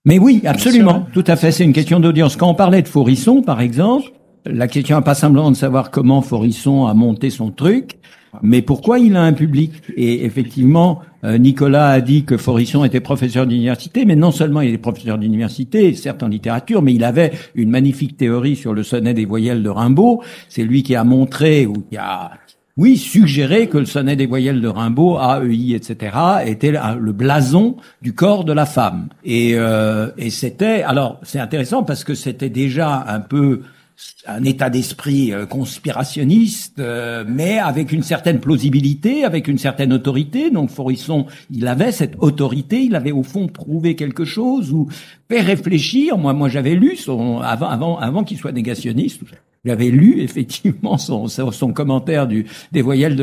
Mais oui, absolument, tout à fait, c'est une question d'audience. Quand on parlait de Faurisson par exemple, la question n'est pas simplement de savoir comment Faurisson a monté son truc, mais pourquoi il a un public. Et effectivement, Nicolas a dit que Faurisson était professeur d'université, mais non seulement il est professeur d'université, certes en littérature, mais il avait une magnifique théorie sur le sonnet des voyelles de Rimbaud. C'est lui qui a montré ou qui a... Oui, suggérer que le sonnet des voyelles de Rimbaud, A, E, I, etc., était le blason du corps de la femme. Et c'était... Alors, c'est intéressant parce que c'était déjà un peu... un état d'esprit conspirationniste, mais avec une certaine plausibilité, avec une certaine autorité. Donc Faurisson, il avait cette autorité, il avait au fond prouvé quelque chose ou fait réfléchir. Moi j'avais lu avant qu'il soit négationniste, j'avais lu effectivement son commentaire des voyelles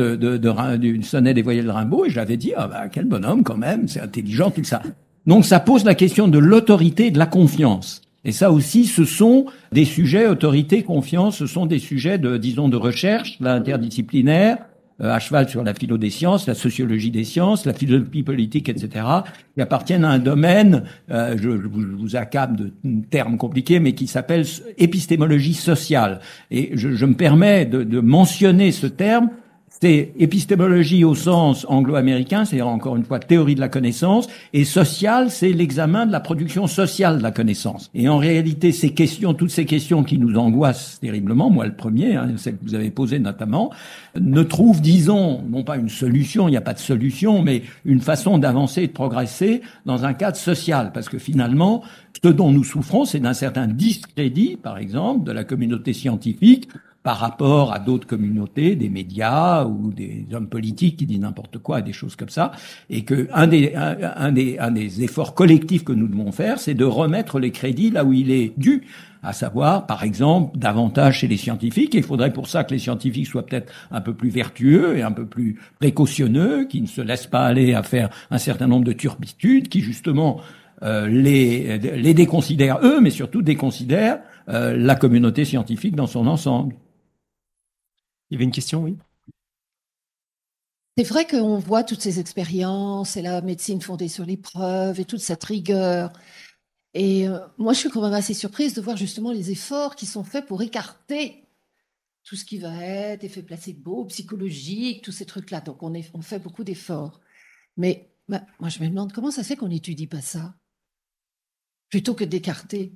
du sonnet des voyelles de Rimbaud et j'avais dit quel bonhomme quand même, c'est intelligent tout ça. Donc ça pose la question de l'autorité et de la confiance. Et ça aussi, ce sont des sujets autorité, confiance, ce sont des sujets de recherche, l'interdisciplinaire, à cheval sur la philo des sciences, la sociologie des sciences, la philosophie politique, etc., qui appartiennent à un domaine, je vous accable de termes compliqués, mais qui s'appelle épistémologie sociale. Et je me permets de mentionner ce terme. C'est épistémologie au sens anglo-américain, c'est-à-dire encore une fois théorie de la connaissance, et sociale, c'est l'examen de la production sociale de la connaissance. Et en réalité, ces questions, toutes ces questions qui nous angoissent terriblement, moi le premier, celles que vous avez posées notamment, ne trouvent, disons, non pas une solution, il n'y a pas de solution, mais une façon d'avancer et de progresser dans un cadre social, parce que finalement, ce dont nous souffrons, c'est d'un certain discrédit, par exemple, de la communauté scientifique, par rapport à d'autres communautés, des médias ou des hommes politiques qui disent n'importe quoi, des choses comme ça, et que un des efforts collectifs que nous devons faire, c'est de remettre les crédits là où il est dû, à savoir, par exemple, davantage chez les scientifiques. Et il faudrait pour ça que les scientifiques soient peut-être un peu plus vertueux et un peu plus précautionneux, qui ne se laissent pas aller à faire un certain nombre de turpitudes, qui justement les déconsidèrent eux, mais surtout déconsidèrent la communauté scientifique dans son ensemble. Il y avait une question, oui. C'est vrai qu'on voit toutes ces expériences et la médecine fondée sur les preuves et toute cette rigueur. Et moi, je suis quand même assez surprise de voir justement les efforts qui sont faits pour écarter tout ce qui va être effet placebo, psychologique, tous ces trucs-là. Donc, on fait beaucoup d'efforts. Mais moi, je me demande comment ça se fait qu'on n'étudie pas ça plutôt que d'écarter.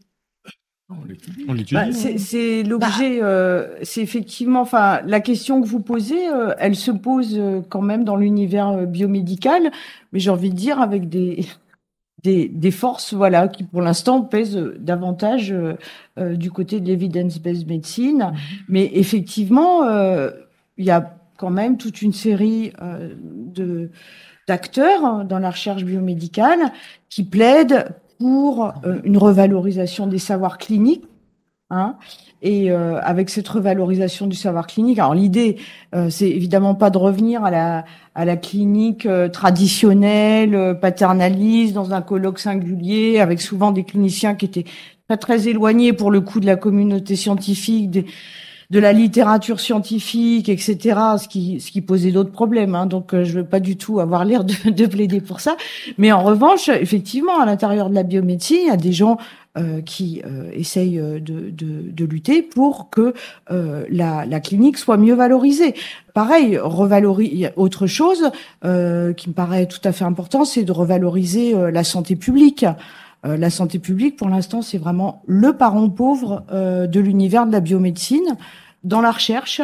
On l'étudie. Bah, c'est l'objet, c'est effectivement, enfin, la question que vous posez, elle se pose quand même dans l'univers biomédical, mais j'ai envie de dire avec des forces, voilà, qui pour l'instant pèsent davantage du côté de l'evidence-based medicine. Mais effectivement, il y a quand même toute une série d'acteurs dans la recherche biomédicale qui plaident pour une revalorisation des savoirs cliniques. Hein, et avec cette revalorisation du savoir clinique, alors l'idée, c'est évidemment pas de revenir à la clinique traditionnelle, paternaliste, dans un colloque singulier, avec souvent des cliniciens qui étaient pas très éloignés pour le coup de la communauté scientifique, de la littérature scientifique, etc., ce qui posait d'autres problèmes. Hein, donc, je veux pas du tout avoir l'air de plaider pour ça. Mais en revanche, effectivement, à l'intérieur de la biomédecine, il y a des gens qui essayent de lutter pour que la clinique soit mieux valorisée. Pareil, autre chose qui me paraît tout à fait important, c'est de revaloriser la santé publique. La santé publique, pour l'instant, c'est vraiment le parent pauvre de l'univers de la biomédecine, dans la recherche,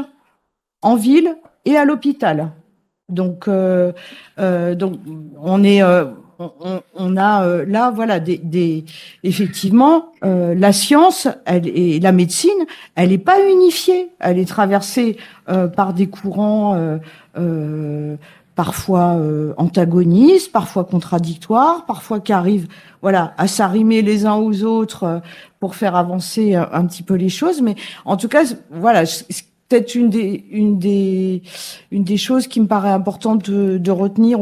en ville et à l'hôpital. Donc on est... On a là, voilà, effectivement, la science et la médecine, elle n'est pas unifiée. Elle est traversée par des courants parfois antagonistes, parfois contradictoires, parfois qui arrivent, voilà, à s'arrimer les uns aux autres pour faire avancer un petit peu les choses. Mais en tout cas, voilà. Peut-être une des choses qui me paraît importante de retenir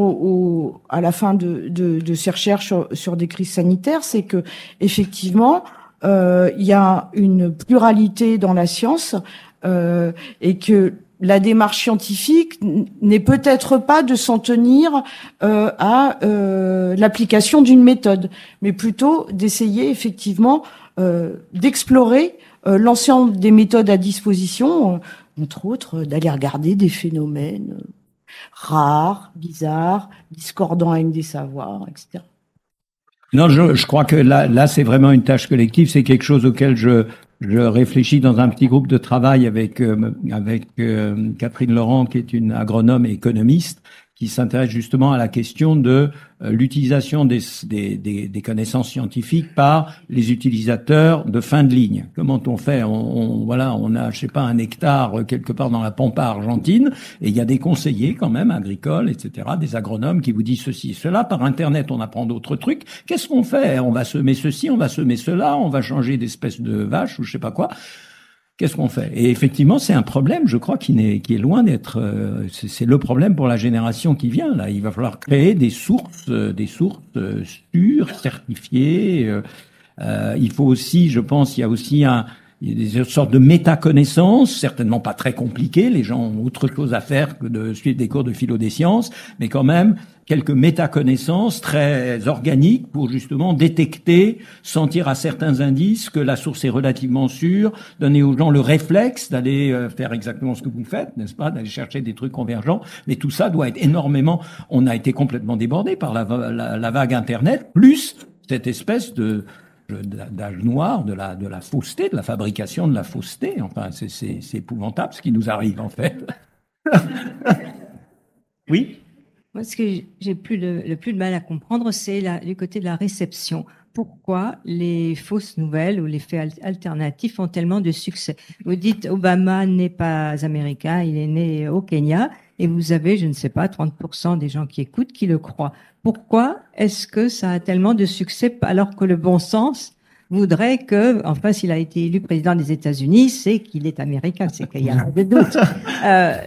à la fin de ces recherches sur des crises sanitaires, c'est que effectivement il y a une pluralité dans la science et que la démarche scientifique n'est peut-être pas de s'en tenir à l'application d'une méthode, mais plutôt d'essayer effectivement d'explorer l'ensemble des méthodes à disposition, entre autres, d'aller regarder des phénomènes rares, bizarres, discordants avec des savoirs, etc. Non, je crois que là, c'est vraiment une tâche collective. C'est quelque chose auquel je réfléchis dans un petit groupe de travail avec Catherine Laurent, qui est une agronome et économiste, qui s'intéresse justement à la question de l'utilisation des connaissances scientifiques par les utilisateurs de fin de ligne. Comment on fait ? On a, je sais pas, un hectare quelque part dans la pampa argentine, et il y a des conseillers quand même agricoles, etc., des agronomes qui vous disent ceci, cela. Par Internet, on apprend d'autres trucs. Qu'est-ce qu'on fait ? On va semer ceci, on va semer cela, on va changer d'espèce de vache ou je sais pas quoi. Qu'est-ce qu'on fait ? Et effectivement, c'est un problème, je crois, qui est loin d'être. C'est le problème pour la génération qui vient. Là, il va falloir créer des sources sûres, certifiées. Il faut aussi, je pense, il y a des sortes de méta-connaissances, certainement pas très compliquées. Les gens ont autre chose à faire que de suivre des cours de philo des sciences, mais quand même quelques méta-connaissances très organiques pour justement détecter, sentir à certains indices que la source est relativement sûre, donner aux gens le réflexe d'aller faire exactement ce que vous faites, n'est-ce pas, d'aller chercher des trucs convergents. Mais tout ça doit être énormément... On a été complètement débordé par la vague Internet, plus cette espèce d'âge noir de la fausseté, de la fabrication de la fausseté. Enfin, c'est épouvantable ce qui nous arrive, en fait. Oui. Moi, ce que j'ai le plus de mal à comprendre, c'est du côté de la réception. Pourquoi les fausses nouvelles ou les faits alternatifs ont tellement de succès ? Vous dites Obama n'est pas américain, il est né au Kenya, et vous avez, je ne sais pas, 30% des gens qui écoutent qui le croient. Pourquoi est-ce que ça a tellement de succès alors que le bon sens voudrait que, enfin, s'il a été élu président des États-Unis, c'est qu'il est américain, c'est qu'il y a des doutes.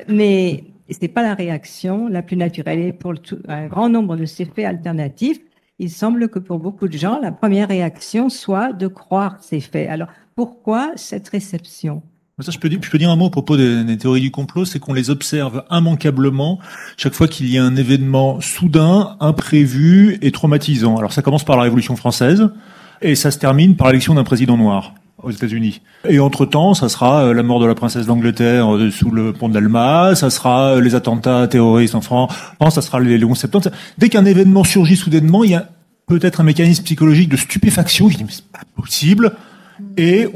Mais ce n'est pas la réaction la plus naturelle. Et pour un grand nombre de ces faits alternatifs, il semble que pour beaucoup de gens, la première réaction soit de croire ces faits. Alors, pourquoi cette réception ? Ça, je peux dire un mot à propos des théories du complot, c'est qu'on les observe immanquablement chaque fois qu'il y a un événement soudain, imprévu et traumatisant. Alors, ça commence par la Révolution française et ça se termine par l'élection d'un président noir aux États-Unis. Et entre-temps, ça sera la mort de la princesse d'Angleterre sous le pont de l'Alma, ça sera les attentats terroristes en France, ça sera les 11 septembre. Dès qu'un événement surgit soudainement, il y a peut-être un mécanisme psychologique de stupéfaction. Je dis, mais c'est pas possible. Et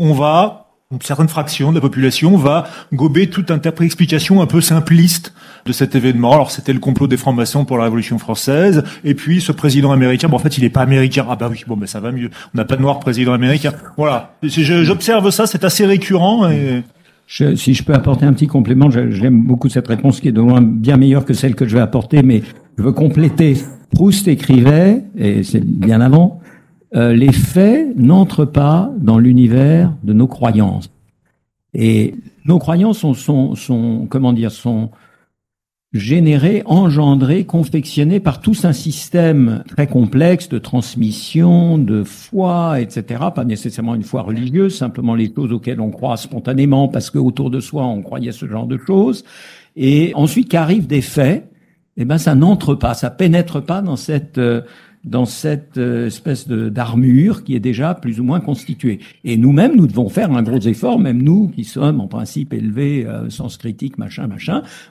une certaine fraction de la population va gober toute explication un peu simpliste de cet événement. Alors, c'était le complot des francs-maçons pour la Révolution française. Et puis, ce président américain, bon, en fait, il n'est pas américain. Ah bah oui, bon, ben ça va mieux. On n'a pas de noir président américain. Voilà. J'observe ça, c'est assez récurrent. Et... Si je peux apporter un petit complément, j'aime beaucoup cette réponse qui est de loin bien meilleure que celle que je vais apporter, mais je veux compléter. Proust écrivait, et c'est bien avant, les faits n'entrent pas dans l'univers de nos croyances. Et nos croyances sont générées, engendrées, confectionnées par tout un système très complexe de transmission, de foi, etc. Pas nécessairement une foi religieuse, simplement les choses auxquelles on croit spontanément parce que autour de soi on croyait ce genre de choses. Et ensuite qu'arrivent des faits, eh ben ça n'entre pas, ça pénètre pas dans cette espèce d'armure qui est déjà plus ou moins constituée. Et nous-mêmes, nous devons faire un gros effort, même nous qui sommes en principe élevés, sens critique, machin,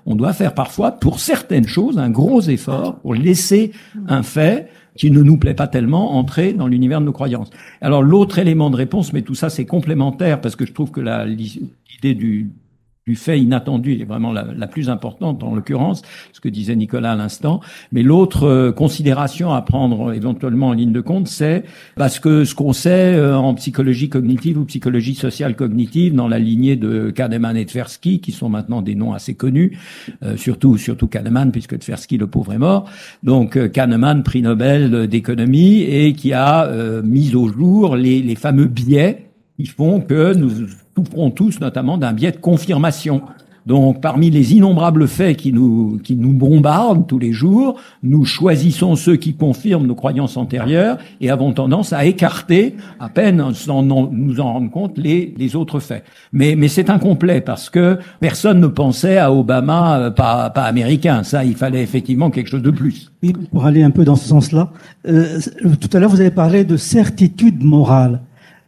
on doit faire parfois, pour certaines choses, un gros effort pour laisser un fait qui ne nous plaît pas tellement entrer dans l'univers de nos croyances. Alors l'autre élément de réponse, mais tout ça c'est complémentaire, parce que je trouve que l'idée du fait inattendu est vraiment la plus importante, en l'occurrence, ce que disait Nicolas à l'instant. Mais l'autre considération à prendre éventuellement en ligne de compte, c'est parce que ce qu'on sait en psychologie cognitive ou psychologie sociale cognitive, dans la lignée de Kahneman et Tversky, qui sont maintenant des noms assez connus, surtout Kahneman, puisque Tversky, le pauvre, est mort. Donc Kahneman, prix Nobel d'économie, et qui a mis au jour les fameux biais qui font que nous souffrons tous notamment d'un biais de confirmation. Donc, parmi les innombrables faits qui nous bombardent tous les jours, nous choisissons ceux qui confirment nos croyances antérieures et avons tendance à écarter, à peine sans nous en rendre compte, les autres faits. Mais c'est incomplet parce que personne ne pensait à Obama pas américain. Ça, il fallait effectivement quelque chose de plus. Oui, pour aller un peu dans ce sens-là, tout à l'heure vous avez parlé de certitude morale.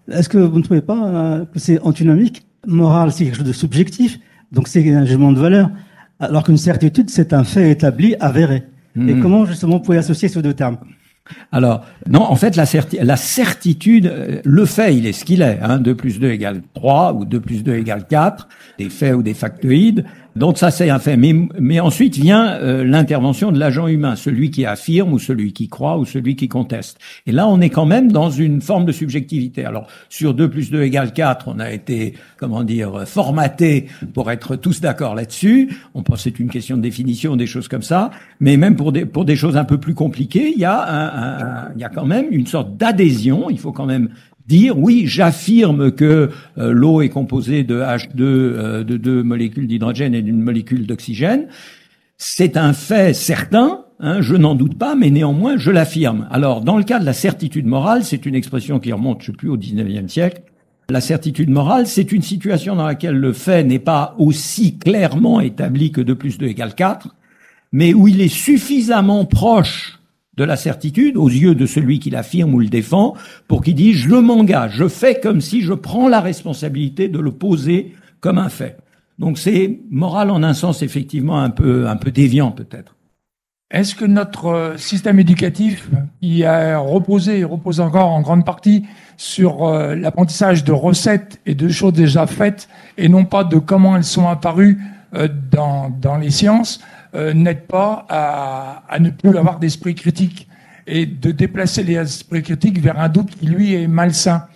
Est-ce que vous ne trouvez pas que c'est antinomique? Morale, c'est quelque chose de subjectif, donc c'est un jugement de valeur, alors qu'une certitude, c'est un fait établi, avéré. Et comment, justement, vous pouvez associer ces deux termes? Alors, non, en fait, la certitude, le fait, il est ce qu'il est, hein, 2 plus 2 égale 3, ou 2 plus 2 égale 4, des faits ou des factoïdes, donc ça c'est un fait. Mais ensuite vient l'intervention de l'agent humain, celui qui affirme, ou celui qui croit, ou celui qui conteste. Et là, on est quand même dans une forme de subjectivité. Alors, sur 2 plus 2 égale 4, on a été, formaté pour être tous d'accord là-dessus, on pense que c'est une question de définition, des choses comme ça, mais même pour des choses un peu plus compliquées, il y a quand même une sorte d'adhésion. Il faut quand même dire oui, j'affirme que l'eau est composée de H2, de deux molécules d'hydrogène et d'une molécule d'oxygène. C'est un fait certain, hein, je n'en doute pas, mais néanmoins je l'affirme. Alors dans le cas de la certitude morale, c'est une expression qui remonte, je ne sais plus, au 19e siècle. La certitude morale, c'est une situation dans laquelle le fait n'est pas aussi clairement établi que 2 plus 2 égale 4, mais où il est suffisamment proche de la certitude aux yeux de celui qui l'affirme ou le défend, pour qu'il dise « je m'engage, je fais comme si je prends la responsabilité de le poser comme un fait ». Donc c'est moral en un sens effectivement un peu déviant peut-être. Est-ce que notre système éducatif, qui a reposé et repose encore en grande partie sur l'apprentissage de recettes et de choses déjà faites, et non pas de comment elles sont apparues dans les sciences, n'aide pas à ne plus avoir d'esprit critique et de déplacer les esprits critiques vers un doute qui, lui, est malsain.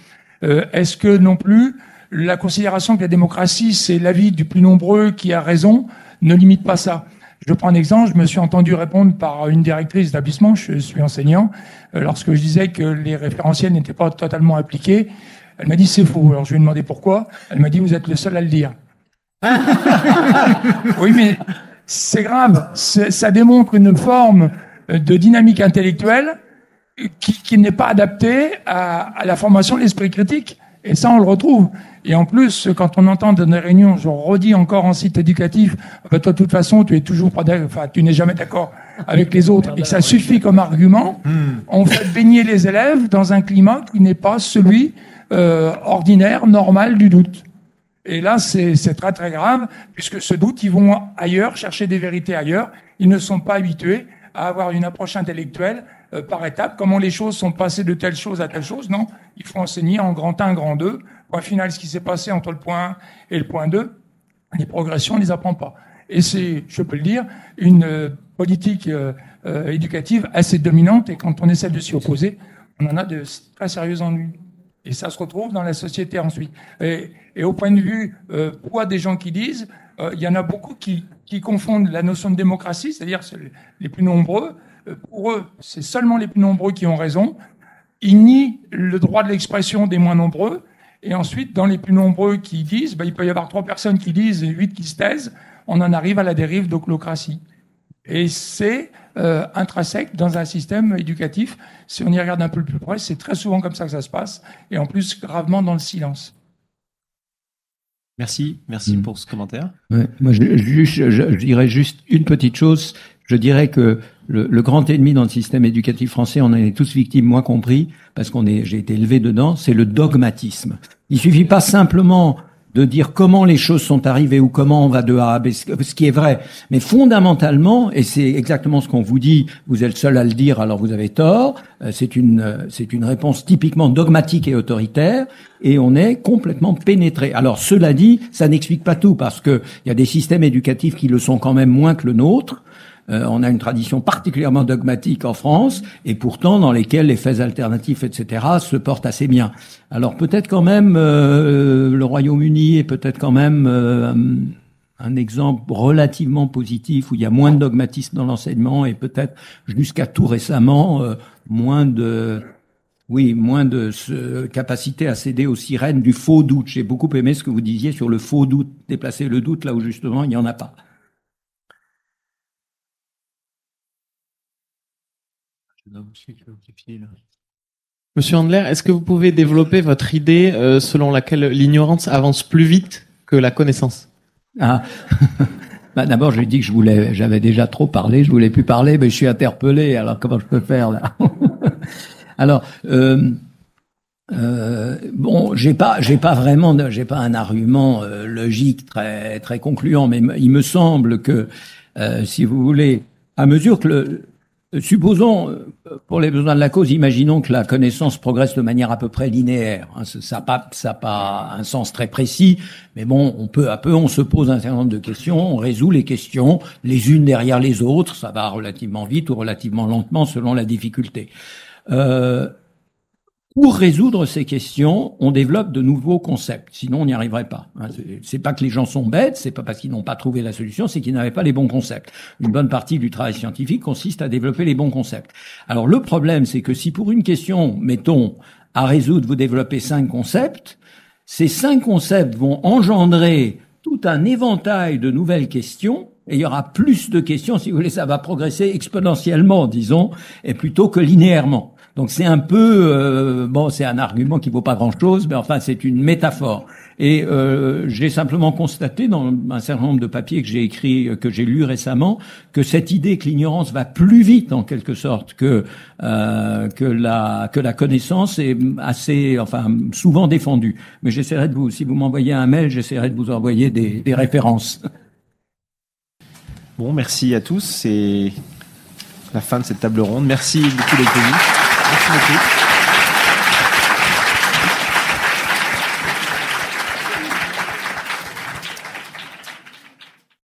Est-ce que non plus la considération que la démocratie, c'est l'avis du plus nombreux qui a raison, ne limite pas ça? Je prends un exemple, je me suis entendu répondre par une directrice d'établissement, je suis enseignant, lorsque je disais que les référentiels n'étaient pas totalement appliqués, elle m'a dit « c'est faux ». Alors je lui ai demandé pourquoi, elle m'a dit « vous êtes le seul à le dire ». Oui, mais... c'est grave, ça démontre une forme de dynamique intellectuelle qui n'est pas adaptée à la formation de l'esprit critique. Et ça, on le retrouve. Et en plus, quand on entend dans des réunions, je redis encore en site éducatif, « toi, de toute façon, tu es toujours pas d'accord, enfin, tu n'es jamais d'accord avec les autres » et que ça suffit comme argument, on fait baigner les élèves dans un climat qui n'est pas celui ordinaire, normal du doute. Et là, c'est très très grave, puisque ce doute, ils vont ailleurs, chercher des vérités ailleurs. Ils ne sont pas habitués à avoir une approche intellectuelle par étapes. Comment les choses sont passées de telle chose à telle chose? Non, il faut enseigner en grand 1, grand 2. Point final, ce qui s'est passé entre le point 1 et le point 2, les progressions, on les apprend pas. Et c'est, je peux le dire, une politique éducative assez dominante. Et quand on essaie de s'y opposer, on en a de très sérieux ennuis. Et ça se retrouve dans la société ensuite. Et au point de vue poids des gens qui disent, il y en a beaucoup qui confondent la notion de démocratie, c'est-à-dire les plus nombreux. Pour eux, c'est seulement les plus nombreux qui ont raison. Ils nient le droit de l'expression des moins nombreux. Et ensuite, dans les plus nombreux qui disent, ben, il peut y avoir 3 personnes qui disent et 8 qui se taisent, on en arrive à la dérive d'oclocratie. Et c'est intrinsèque dans un système éducatif. Si on y regarde un peu plus près, c'est très souvent comme ça que ça se passe, et en plus gravement dans le silence. Merci pour ce commentaire. Ouais. Moi, je dirais juste une petite chose. Je dirais que le grand ennemi dans le système éducatif français, on en est tous victimes, moi compris, parce j'ai été élevé dedans, c'est le dogmatisme. Il suffit pas simplement de dire comment les choses sont arrivées ou comment on va de A à B, ce qui est vrai. Mais fondamentalement, et c'est exactement ce qu'on vous dit, vous êtes seul à le dire, alors vous avez tort, c'est une réponse typiquement dogmatique et autoritaire, et on est complètement pénétré. Alors, cela dit, ça n'explique pas tout, parce que il y a des systèmes éducatifs qui le sont quand même moins que le nôtre. On a une tradition particulièrement dogmatique en France, et pourtant dans lesquelles les faits alternatifs, etc., se portent assez bien. Alors peut-être quand même le Royaume-Uni est peut-être quand même un exemple relativement positif où il y a moins de dogmatisme dans l'enseignement et peut-être jusqu'à tout récemment moins de capacité à céder aux sirènes du faux doute. J'ai beaucoup aimé ce que vous disiez sur le faux doute, déplacer le doute là où justement il n'y en a pas. Monsieur Andler, est-ce que vous pouvez développer votre idée selon laquelle l'ignorance avance plus vite que la connaissance ? Bah, d'abord, je lui ai dit que j'avais déjà trop parlé, je voulais plus parler, mais je suis interpellé, alors comment je peux faire là ? Alors, bon, j'ai pas un argument logique très très concluant, mais il me semble que si vous voulez, à mesure que supposons, pour les besoins de la cause, imaginons que la connaissance progresse de manière à peu près linéaire. Ça n'a pas un sens très précis, mais bon, on peut à peu, on se pose un certain nombre de questions, on résout les questions, les unes derrière les autres, ça va relativement vite ou relativement lentement selon la difficulté. Pour résoudre ces questions, on développe de nouveaux concepts, sinon on n'y arriverait pas. C'est pas que les gens sont bêtes, c'est pas parce qu'ils n'ont pas trouvé la solution, c'est qu'ils n'avaient pas les bons concepts. Une bonne partie du travail scientifique consiste à développer les bons concepts. Alors le problème, c'est que si pour une question, mettons, à résoudre, vous développez 5 concepts, ces 5 concepts vont engendrer tout un éventail de nouvelles questions, et il y aura plus de questions, si vous voulez, ça va progresser exponentiellement, disons, et plutôt que linéairement. Donc c'est un peu bon, c'est un argument qui vaut pas grand-chose, mais enfin c'est une métaphore. Et j'ai simplement constaté dans un certain nombre de papiers que j'ai écrits, que j'ai lus récemment, que cette idée que l'ignorance va plus vite en quelque sorte que la connaissance est assez, enfin souvent défendue. Mais j'essaierai de vous, si vous m'envoyez un mail, j'essaierai de vous envoyer des références. Bon, merci à tous. C'est la fin de cette table ronde. Merci beaucoup les amis. Merci beaucoup.